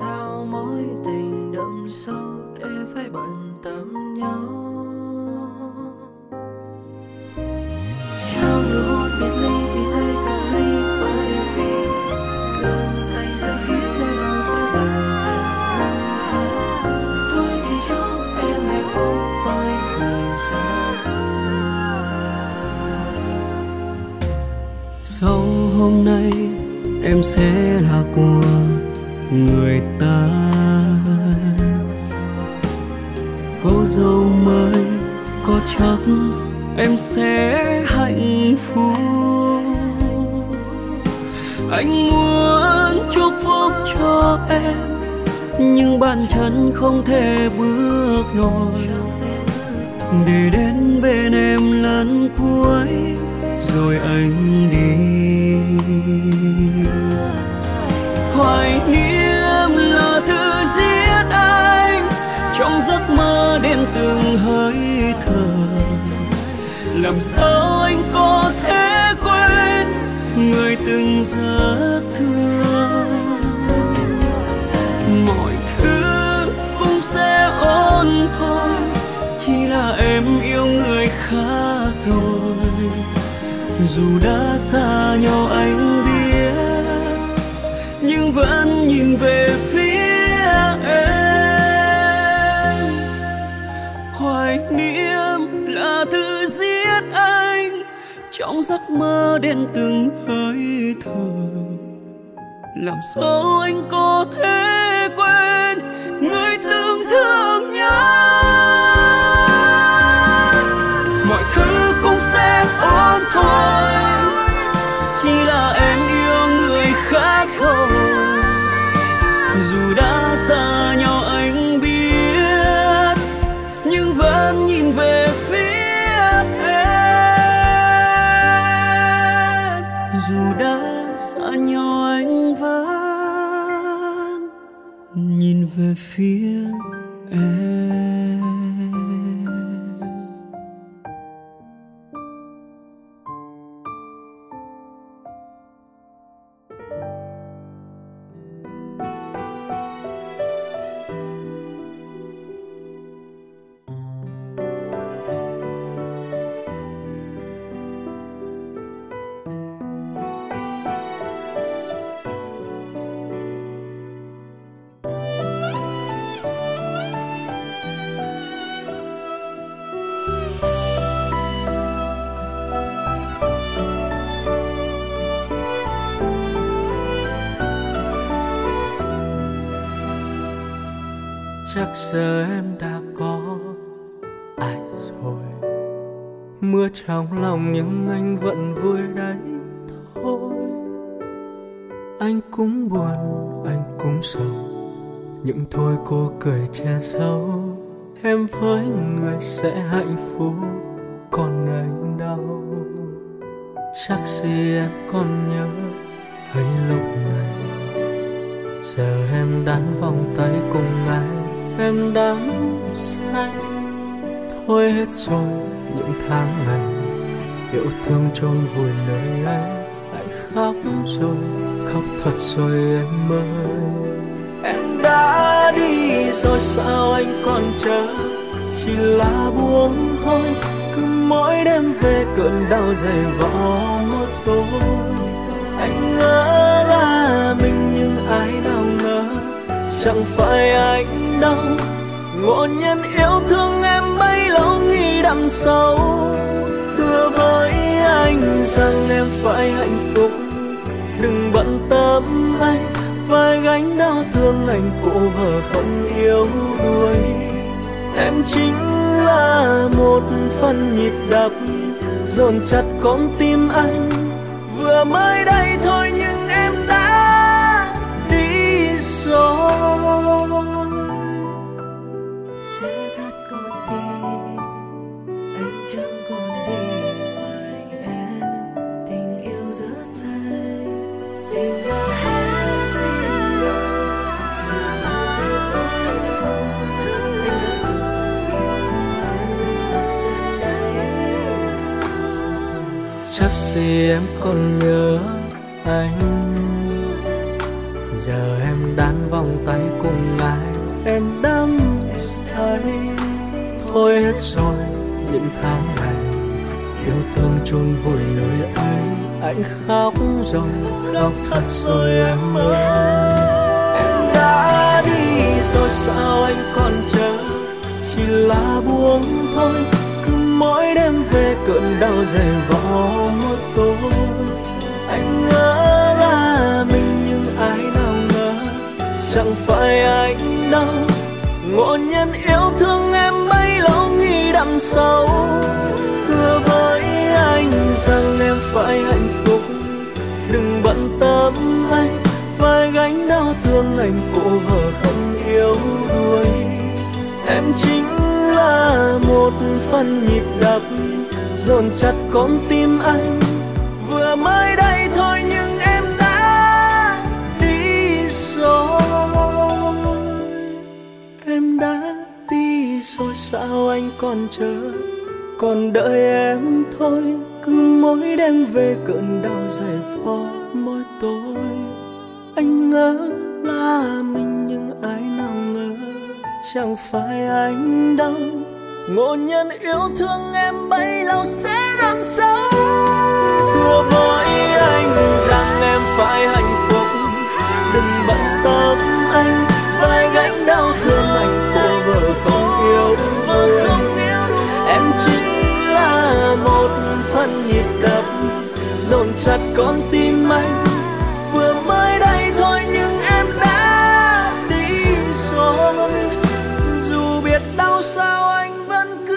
Sao mối tình đậm sâu để phải bận tâm nhau. Sau hôm nay em sẽ là của người ta. Cô dâu mới có chắc em sẽ hạnh phúc. Anh muốn chúc phúc cho em, nhưng bàn chân không thể bước nổi. Để đến bên em lần cuối, rồi anh đi. Hoài niệm là thứ giết anh, trong giấc mơ đêm từng hơi thở. Làm sao anh có thể quên người từng rất thương. Mọi thứ cũng sẽ ổn thôi, chỉ là em yêu người khác rồi. Dù đã xa nhau anh biết, nhưng vẫn nhìn về phía em. Hoài niệm là thứ giết anh, trong giấc mơ đến từng hơi thở. Làm sao anh có thể quên người từng thương nhau. Mọi thứ cũng sẽ ổn thôi, chỉ là em yêu người khác rồi. Dù đã xa nhau anh biết, nhưng vẫn nhìn về phía em. Dù đã xa nhau anh vẫn nhìn về phía em. Chắc giờ em đã có ai rồi. Mưa trong lòng nhưng anh vẫn vui đấy thôi. Anh cũng buồn, anh cũng sầu, nhưng thôi cô cười che giấu. Em với người sẽ hạnh phúc, còn anh đâu. Chắc gì em còn nhớ anh lúc này. Giờ em đắn vòng tay cùng ai, em đắm say. Thôi hết rồi những tháng ngày yêu thương chôn vùi nơi ấy. Anh khóc rồi, khóc thật rồi em ơi. Em đã đi rồi sao anh còn chờ. Chỉ là buông thôi, cứ mỗi đêm về cơn đau dày vò một tối. Anh ngỡ là mình nhưng ai nào ngờ chẳng phải anh đâu. Ngộ nhân yêu thương em bấy lâu nghĩ đằng sau thưa với anh rằng em phải hạnh phúc, đừng bận tâm anh vai gánh đau thương anh cô vợ không yếu đuối. Em chính là một phần nhịp đập dồn chặt con tim anh, vừa mới đây thôi nhưng em đã đi rồi. Chắc gì em còn nhớ anh, giờ em đan vòng tay cùng ai em đắm say. Thôi hết rồi những tháng ngày yêu thương chôn vùi nơi anh. Anh khóc rồi, khóc thật rồi em ơi. Em đã đi rồi sao anh còn chờ, chỉ là buông thôi. Mỗi đêm về cơn đau dày vò một tối. Anh ngỡ là mình nhưng ai nào ngờ chẳng phải anh đâu. Ngộ nhân yêu thương em bấy lâu nghĩ đằng sau thưa với anh rằng em phải hạnh phúc, đừng bận tâm anh vai gánh đau thương anh cô vợ không yếu đuối. Em chính là một phần nhịp đập dồn chặt con tim anh, vừa mới đây thôi nhưng em đã đi rồi. Em đã đi rồi sao anh còn chờ, còn đợi em thôi. Cứ mỗi đêm về cơn đau dày vò môi tối. Anh ngỡ là mình nhưng ai nào ngờ chẳng phải anh đâu. Ngộ nhân yêu thương em bấy lâu sẽ đắm sâu. Thưa với anh rằng em phải hạnh phúc, đừng bận tâm anh vai gánh đau thương anh cô vợ không yêu đuối. Em chính là một phần nhịp đập dồn chặt con tim anh, vừa mới đây thôi nhưng em đã đi rồi. Dù biết đau sao anh vẫn cứ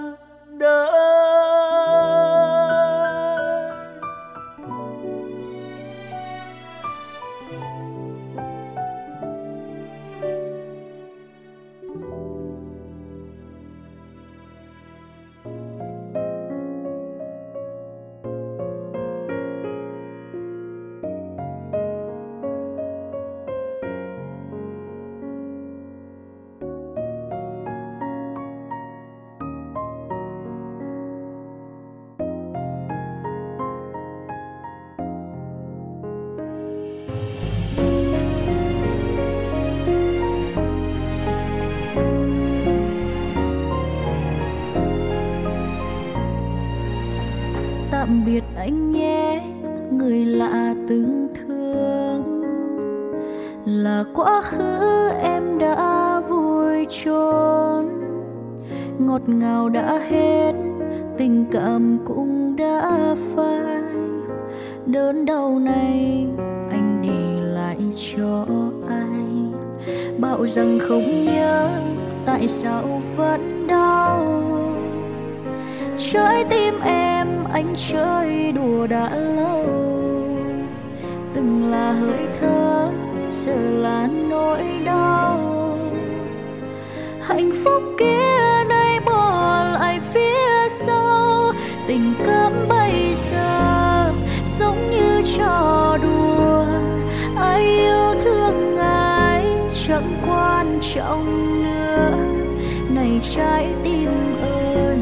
đợi. Tạm biệt anh nhé người lạ từng thương, là quá khứ em đã vui trốn. Ngọt ngào đã hết, tình cảm cũng đã phai. Đớn đau này anh để lại cho ai? Bảo rằng không nhớ, tại sao vẫn đau? Trái tim em anh chơi đùa đã lâu, từng là hơi thở giờ là nỗi đau. Hạnh phúc kia nay bỏ lại phía sau, tình cảm bây giờ giống như trò đùa. Ai yêu thương ai chẳng quan trọng nữa. Này trái tim ơi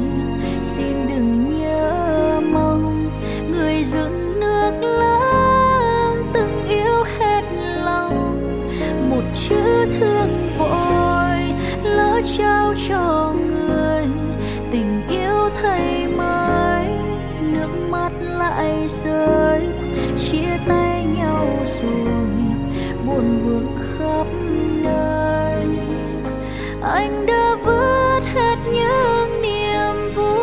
xin đừng nhớ mong người dựng nước lớn từng yêu hết lòng. Một chữ thương vội lỡ trao cho người, tình yêu thay mới nước mắt lại mây rơi, chia tay nhau rồi buồn vương khắp nơi. Anh đã vứt hết những niềm vui.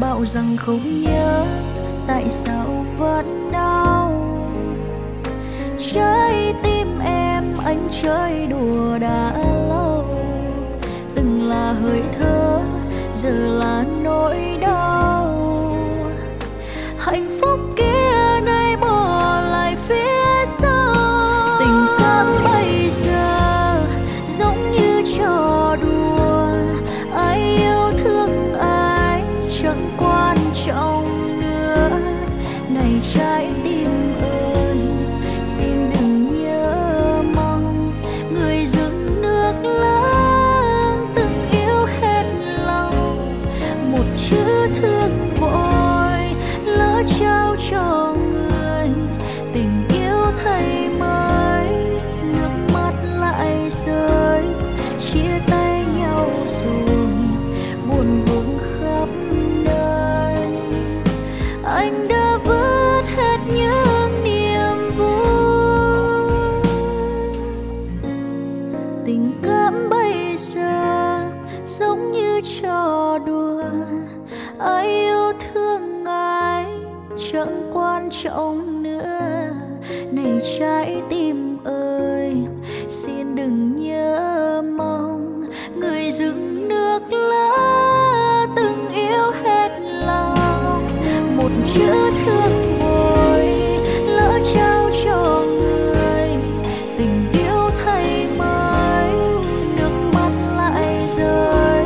Bảo rằng không nhớ, tại sao vẫn đau? Trái tim em anh chơi đùa đã lâu, từng là hơi thở, giờ là nỗi đau. Hạnh phúc kia nay bỏ lại phía sau. Tình cảm bây giờ giống như trò đùa, ai yêu thương ai chẳng quan trọng nữa. Này trái tim ơi, xin đừng nhớ mong người dựng nước láng từng yêu hết lòng. Một chữ thương vội lỡ trao cho người, tình yêu thay mới nước mắt lại rơi. Chia tay nhau rồi buồn vương khắp nơi. Anh đã vứt hết những niềm vui. Tình cảm bây giờ giống như trò đùa, ai yêu thương ai chẳng quan trọng nữa. Này trái tim ơi, xin đừng nhớ mong người dựng nước lỡ từng yêu hết lòng. Một chữ thương vội lỡ trao cho người, tình yêu thay mới nước mắt lại rơi.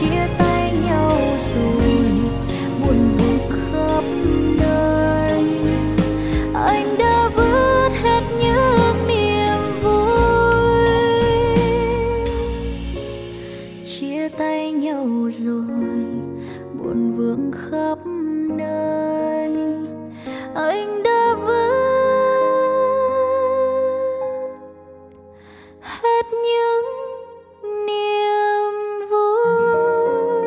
Chia tay nhau rồi buồn buồn khắp nơi. Anh đã vứt hết những niềm vui. Chia tay nhau rồi buồn vương khắp nơi. Anh đã vứt hết những niềm vui.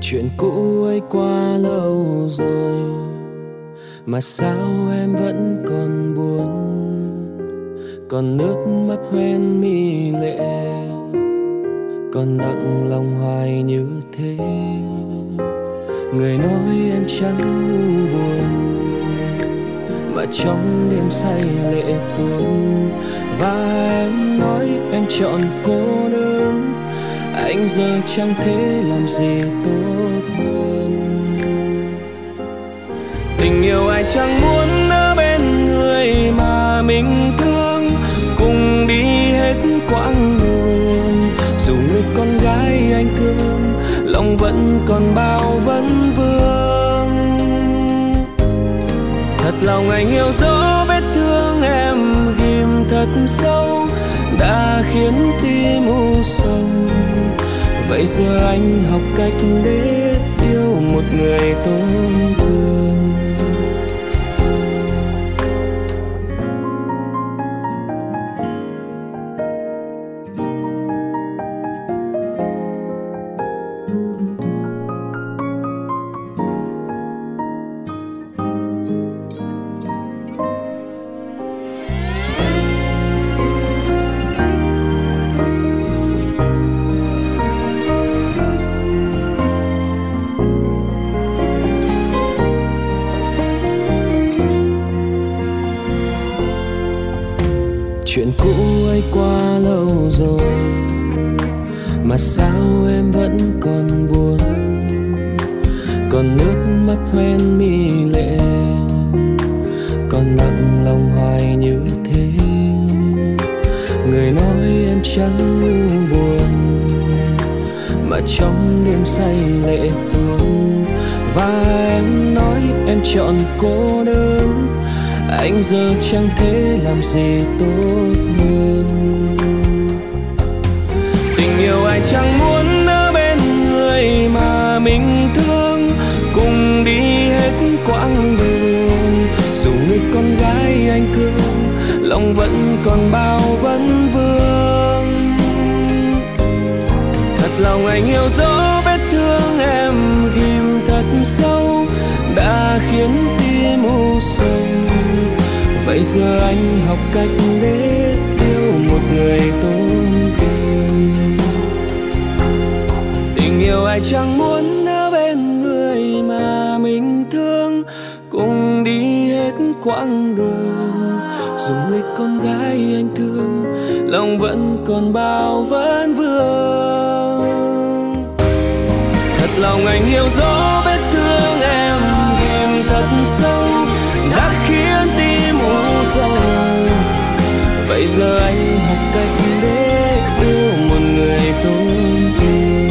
Chuyện cũ ấy quá lâu rồi, mà sao em vẫn còn buồn, còn nước mắt hoen mi lệ, còn nặng lòng hoài như thế. Người nói em chẳng u buồn, mà trong đêm say lệ tuôn. Và em nói em chọn cô đơn, anh giờ chẳng thể làm gì tốt hơn. Tình yêu ai chẳng muốn ở bên người mà mình thương, cùng đi hết quãng đường. Dù người con gái anh thương, lòng vẫn còn bao vấn vương. Thật lòng anh hiểu rõ vết thương em ghim thật sâu đã khiến tim u sầu. Vậy giờ anh học cách để yêu một người tổn thương. rồi mà sao em vẫn còn buồn, còn nước mắt hoen mi lệ, còn nặng lòng hoài như thế. Người nói em chẳng ngu buồn mà trong đêm say lệ tuôn, và em nói em chọn cô đơn. Anh giờ chẳng thể làm gì tốt hơn. Tình yêu ai chẳng muốn ở bên người mà mình thương, cùng đi hết quãng đường. Dù người con gái anh cương, lòng vẫn còn bao vấn vương. Thật lòng anh yêu dấu vết thương em ghim thật sâu, đã khiến tim u sầu. Bây giờ anh học cách để yêu một người tốn tình. Tình yêu ai chẳng muốn ở bên người mà mình thương, cùng đi hết quãng đường. Dù người con gái anh thương, lòng vẫn còn bao vấn vương. Thật lòng anh hiểu rõ vết thương em ghim thật sâu, đã khiến tim u sầu. Bây giờ anh học cách để yêu một người tốn tình.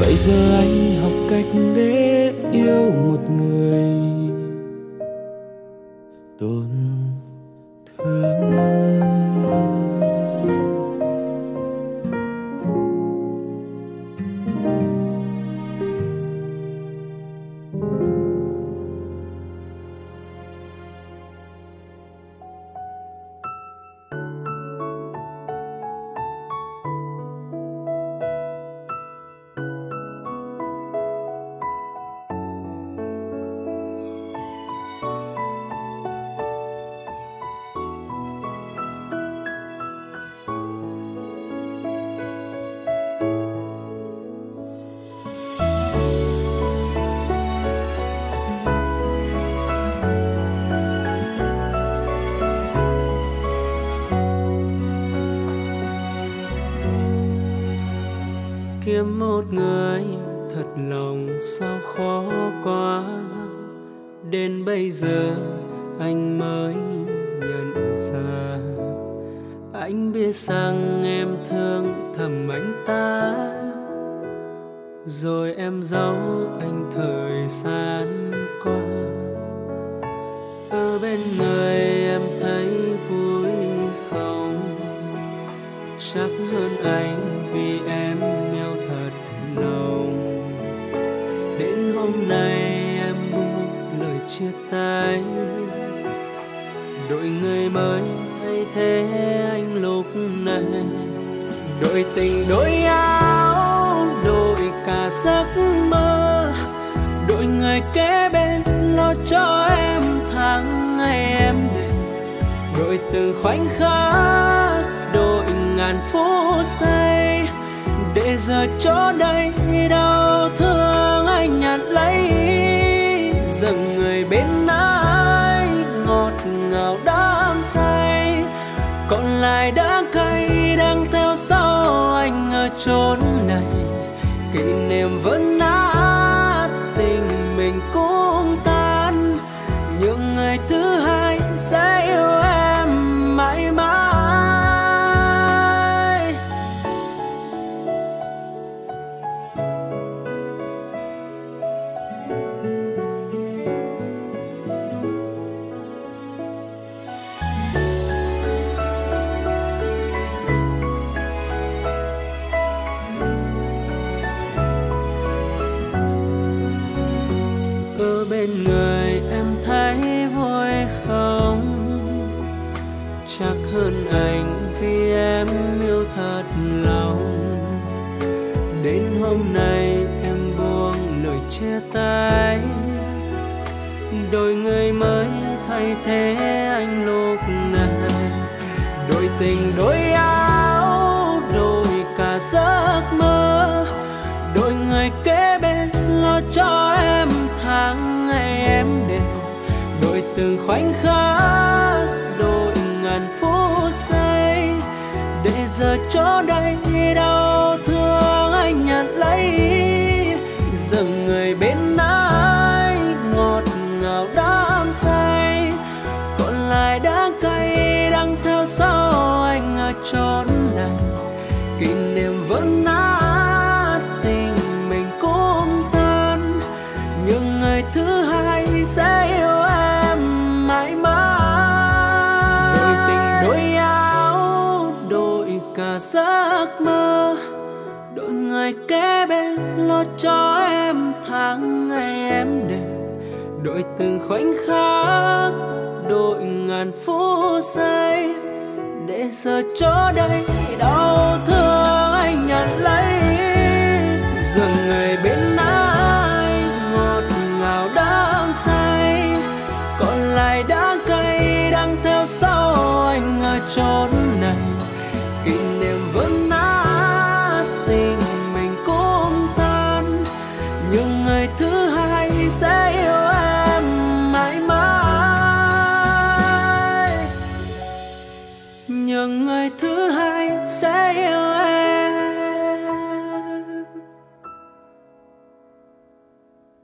Bây giờ anh học cách để yêu một người tổn thương. Kiếm một người thật lòng sao khó quá, đến bây giờ anh mới nhận ra. Anh biết rằng em thương thầm anh ta, rồi em giấu anh thời gian qua. Ở bên người em thấy vui không, chắc hơn anh vì em yêu thật lòng. Đến hôm nay em buông lời chia tay, đội người mới thay thế anh lúc này. Đội tình đội áo, đội cả giấc mơ, đội người kế bên lo cho em tháng ngày em đêm. Đội từng khoảnh khắc, đội ngàn phút giây, để giờ chỗ đây đau thương anh nhạt lấy. Dần người bên ai ngọt ngào đắm say, còn lại đã cay đang theo sau anh ở chốn này. Kỷ niệm vẫn nát, tình mình cũng tan, những người thứ hai sẽ yêu em mãi mãi. Chắc hơn anh vì em yêu thật lòng. Đến hôm nay em buông lời chia tay, đôi người mới thay thế anh lúc này. Đôi tình đôi áo, đôi cả giấc mơ, đôi người kế bên lo cho em tháng ngày em đêm. Đôi từng khoảnh khắc, đôi ngàn phố xa, giờ chỗ đây đau thương anh nhận lấy, giờ người bên ai ngọt ngào đắm say, còn lại đã cay đang theo sau anh ở chốn này. Kỷ niệm vẫn nát, tình mình cũng tan, nhưng người thứ hai sẽ yêu em mãi mãi. Đôi tình đôi áo, đôi cả giấc mơ, đôi người kế bên lo cho em tháng ngày em đêm, đôi từng khoảnh khắc, đôi ngàn phút giây, để giờ chỗ đây đau thương anh nhận lấy, giờ người bên ai ngọt ngào đắm say, còn lại đã cay đang theo sau anh ở chốn này. Kỷ niệm vẫn nát, tình mình cũng tan, nhưng người thứ hai sẽ yêu em mãi mãi, nhưng người thứ hai sẽ yêu em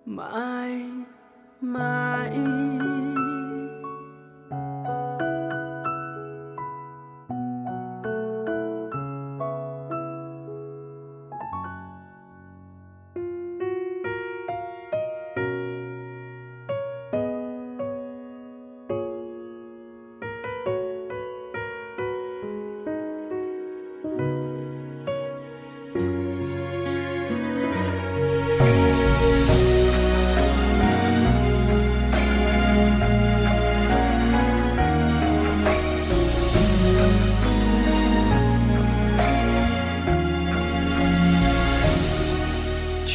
mãi mãi.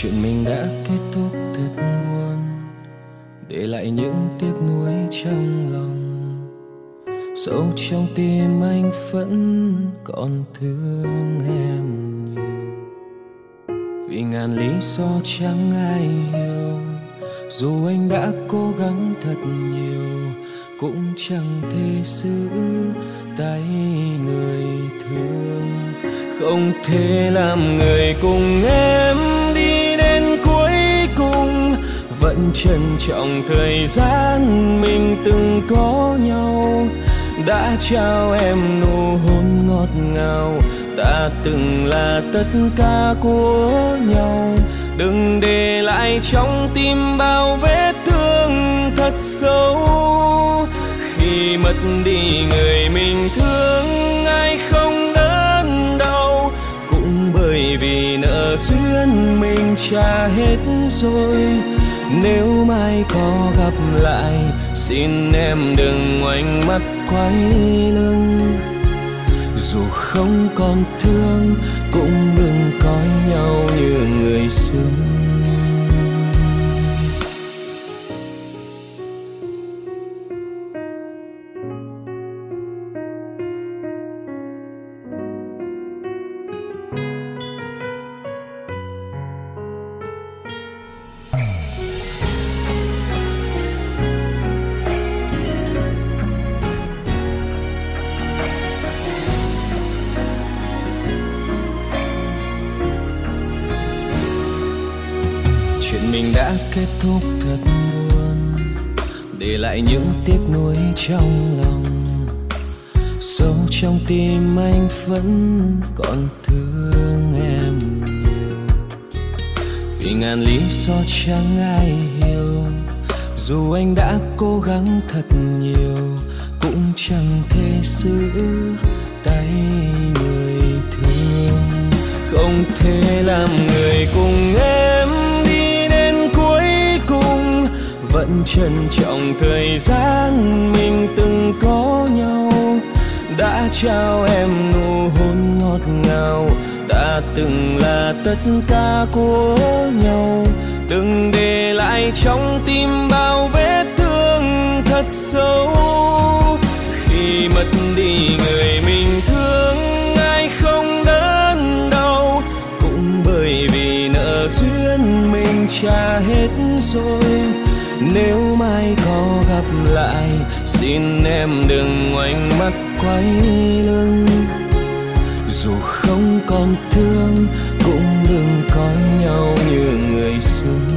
Chuyện mình đã kết thúc thật buồn, để lại những tiếc nuối trong lòng. Sâu trong tim anh vẫn còn thương em nhiều, vì ngàn lý do chẳng ai hiểu. Dù anh đã cố gắng thật nhiều, cũng chẳng thể giữ tay người thương. Không thể làm người cùng em vẫn trân trọng thời gian mình từng có nhau, đã trao em nụ hôn ngọt ngào, ta từng là tất cả của nhau. Đừng để lại trong tim bao vết thương thật sâu, khi mất đi người mình thương ai không đớn đau, cũng bởi vì nợ duyên mình trả hết rồi. Nếu mai có gặp lại, xin em đừng ngoảnh mắt quay lưng. Dù không còn thương, cũng đừng coi nhau như người xưa. Kết thúc thật buồn, để lại những tiếc nuối trong lòng. Sâu trong tim anh vẫn còn thương em nhiều, vì ngàn lý do chẳng ai hiểu. Dù anh đã cố gắng thật nhiều, cũng chẳng thể giữ tay người thương. Không thể làm người cùng em vẫn trân trọng thời gian mình từng có nhau, đã trao em nụ hôn ngọt ngào, đã từng là tất cả của nhau. Từng để lại trong tim bao vết thương thật sâu, khi mất đi người mình thương ai không đớn đau, cũng bởi vì nợ duyên mình trả hết rồi. Nếu mai có gặp lại, xin em đừng ngoảnh mắt quay lưng. dù không còn thương cũng đừng coi nhau như người xưa.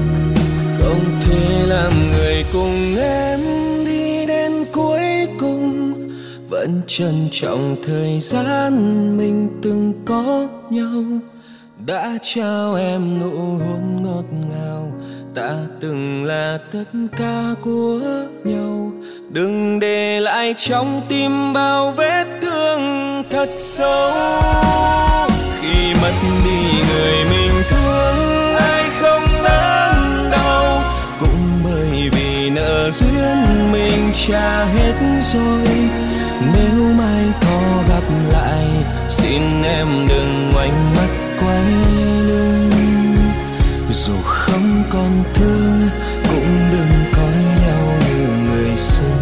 Không thể làm người cùng em đi đến cuối cùng, vẫn trân trọng thời gian mình từng có nhau. Đã trao em nụ hôn ngọt ngào, ta từng là tất cả của nhau. Đừng để lại trong tim bao vết thương thật sâu. Khi mất đi người mình thương, ai không đớn đau, cũng bởi vì nợ duyên mình trả hết rồi. Nếu mai có gặp lại, xin em đừng ngoảnh mắt quay lưng. Dù không còn thương cũng đừng coi nhau như người xưa.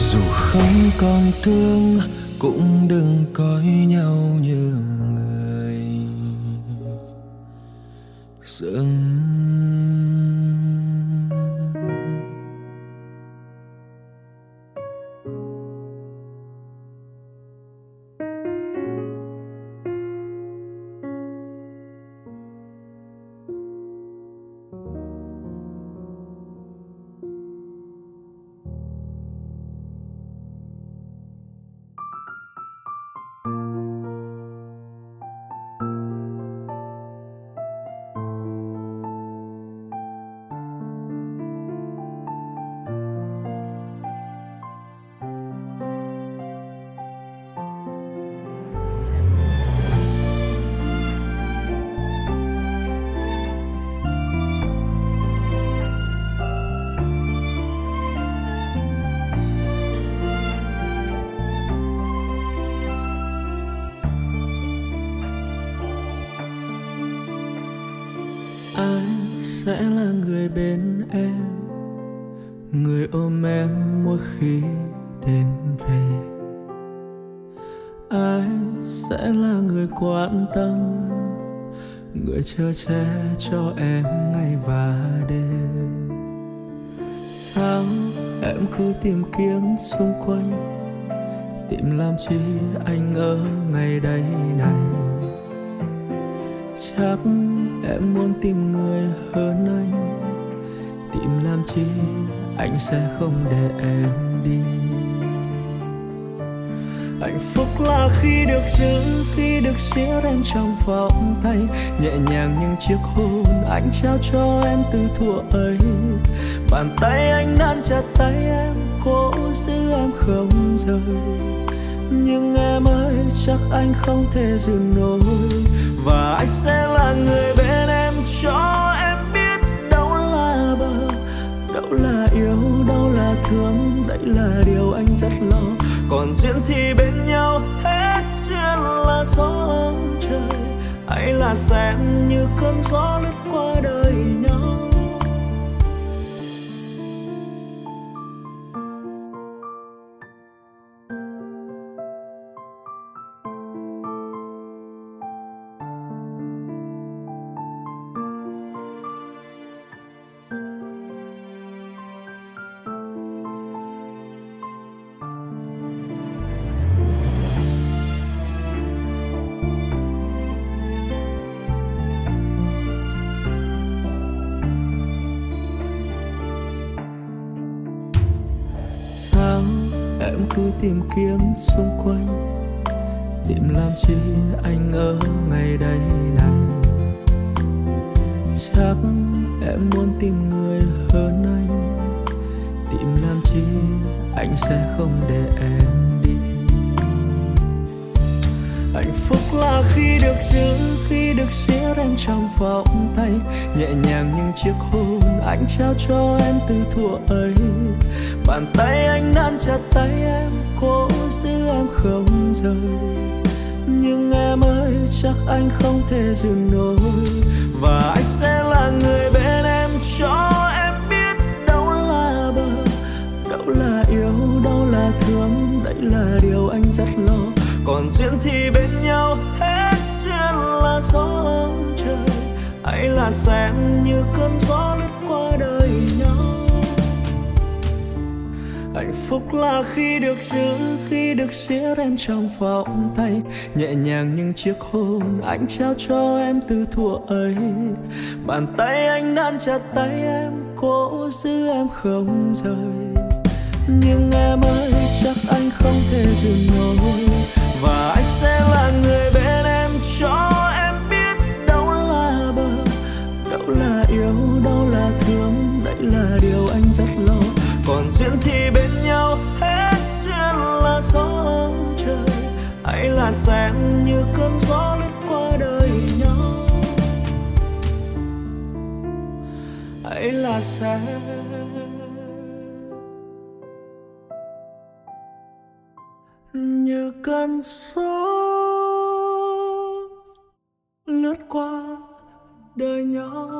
Dù không còn thương cũng đừng coi nhau như người xưa. Sẽ là người bên em, người ôm em mỗi khi đêm về. Ai sẽ là người quan tâm, người chở che cho em ngày và đêm. Sao em cứ tìm kiếm xung quanh, tìm làm chi anh ở ngày đây này. Chắc em muốn tìm người hơn anh, tìm làm chi anh sẽ không để em đi. Hạnh phúc là khi được giữ, khi được siết em trong vòng tay, nhẹ nhàng những chiếc hôn anh trao cho em từ thuở ấy. Bàn tay anh nắm chặt tay em, cố giữ em không rời. Nhưng em ơi, chắc anh không thể dừng nổi. Và anh sẽ là người bên em cho em biết đâu là bờ, đâu là yêu, đâu là thương. Đấy là điều anh rất lo. Còn duyên thì bên nhau, hết duyên là gió ông trời. Hay là xem như cơn gió lướt qua đời nhau. Cứ tìm kiếm xung quanh, tìm làm chi anh ở ngày đây này. Chắc em muốn tìm người hơn anh, tìm làm chi anh sẽ không để em đi. Hạnh phúc là khi được giữ, khi được siết em trong vòng tay, nhẹ nhàng những chiếc hôn anh trao cho em từ thuở ấy. Bàn tay anh nắm chặt tay em, cố giữ em không rời. Nhưng em ơi, chắc anh không thể dừng nổi. Và anh sẽ là người bên em cho em biết đâu là bờ, đâu là yêu, đâu là thương. Đấy là điều anh rất lo. Còn duyên thì bên nhau, hết duyên là gió ông trời. Hãy là xem như cơn gió lướt qua đời nhau. Hạnh phúc là khi được giữ, khi được siết em trong vòng tay. Nhẹ nhàng những chiếc hôn anh trao cho em từ thuở ấy. Bàn tay anh nắm chặt tay em, cố giữ em không rời. Nhưng em ơi, chắc anh không thể dừng nổi, và anh sẽ là người bên em cho em biết đâu là bờ, đâu là yêu, đâu là thương. Đấy là điều anh rất lo. Còn duyên thì bên nhau hết duyên là gió trời, hãy là sáng như cơn gió lướt qua đời nhau, hãy là sáng, như cơn gió lướt qua đời nhau.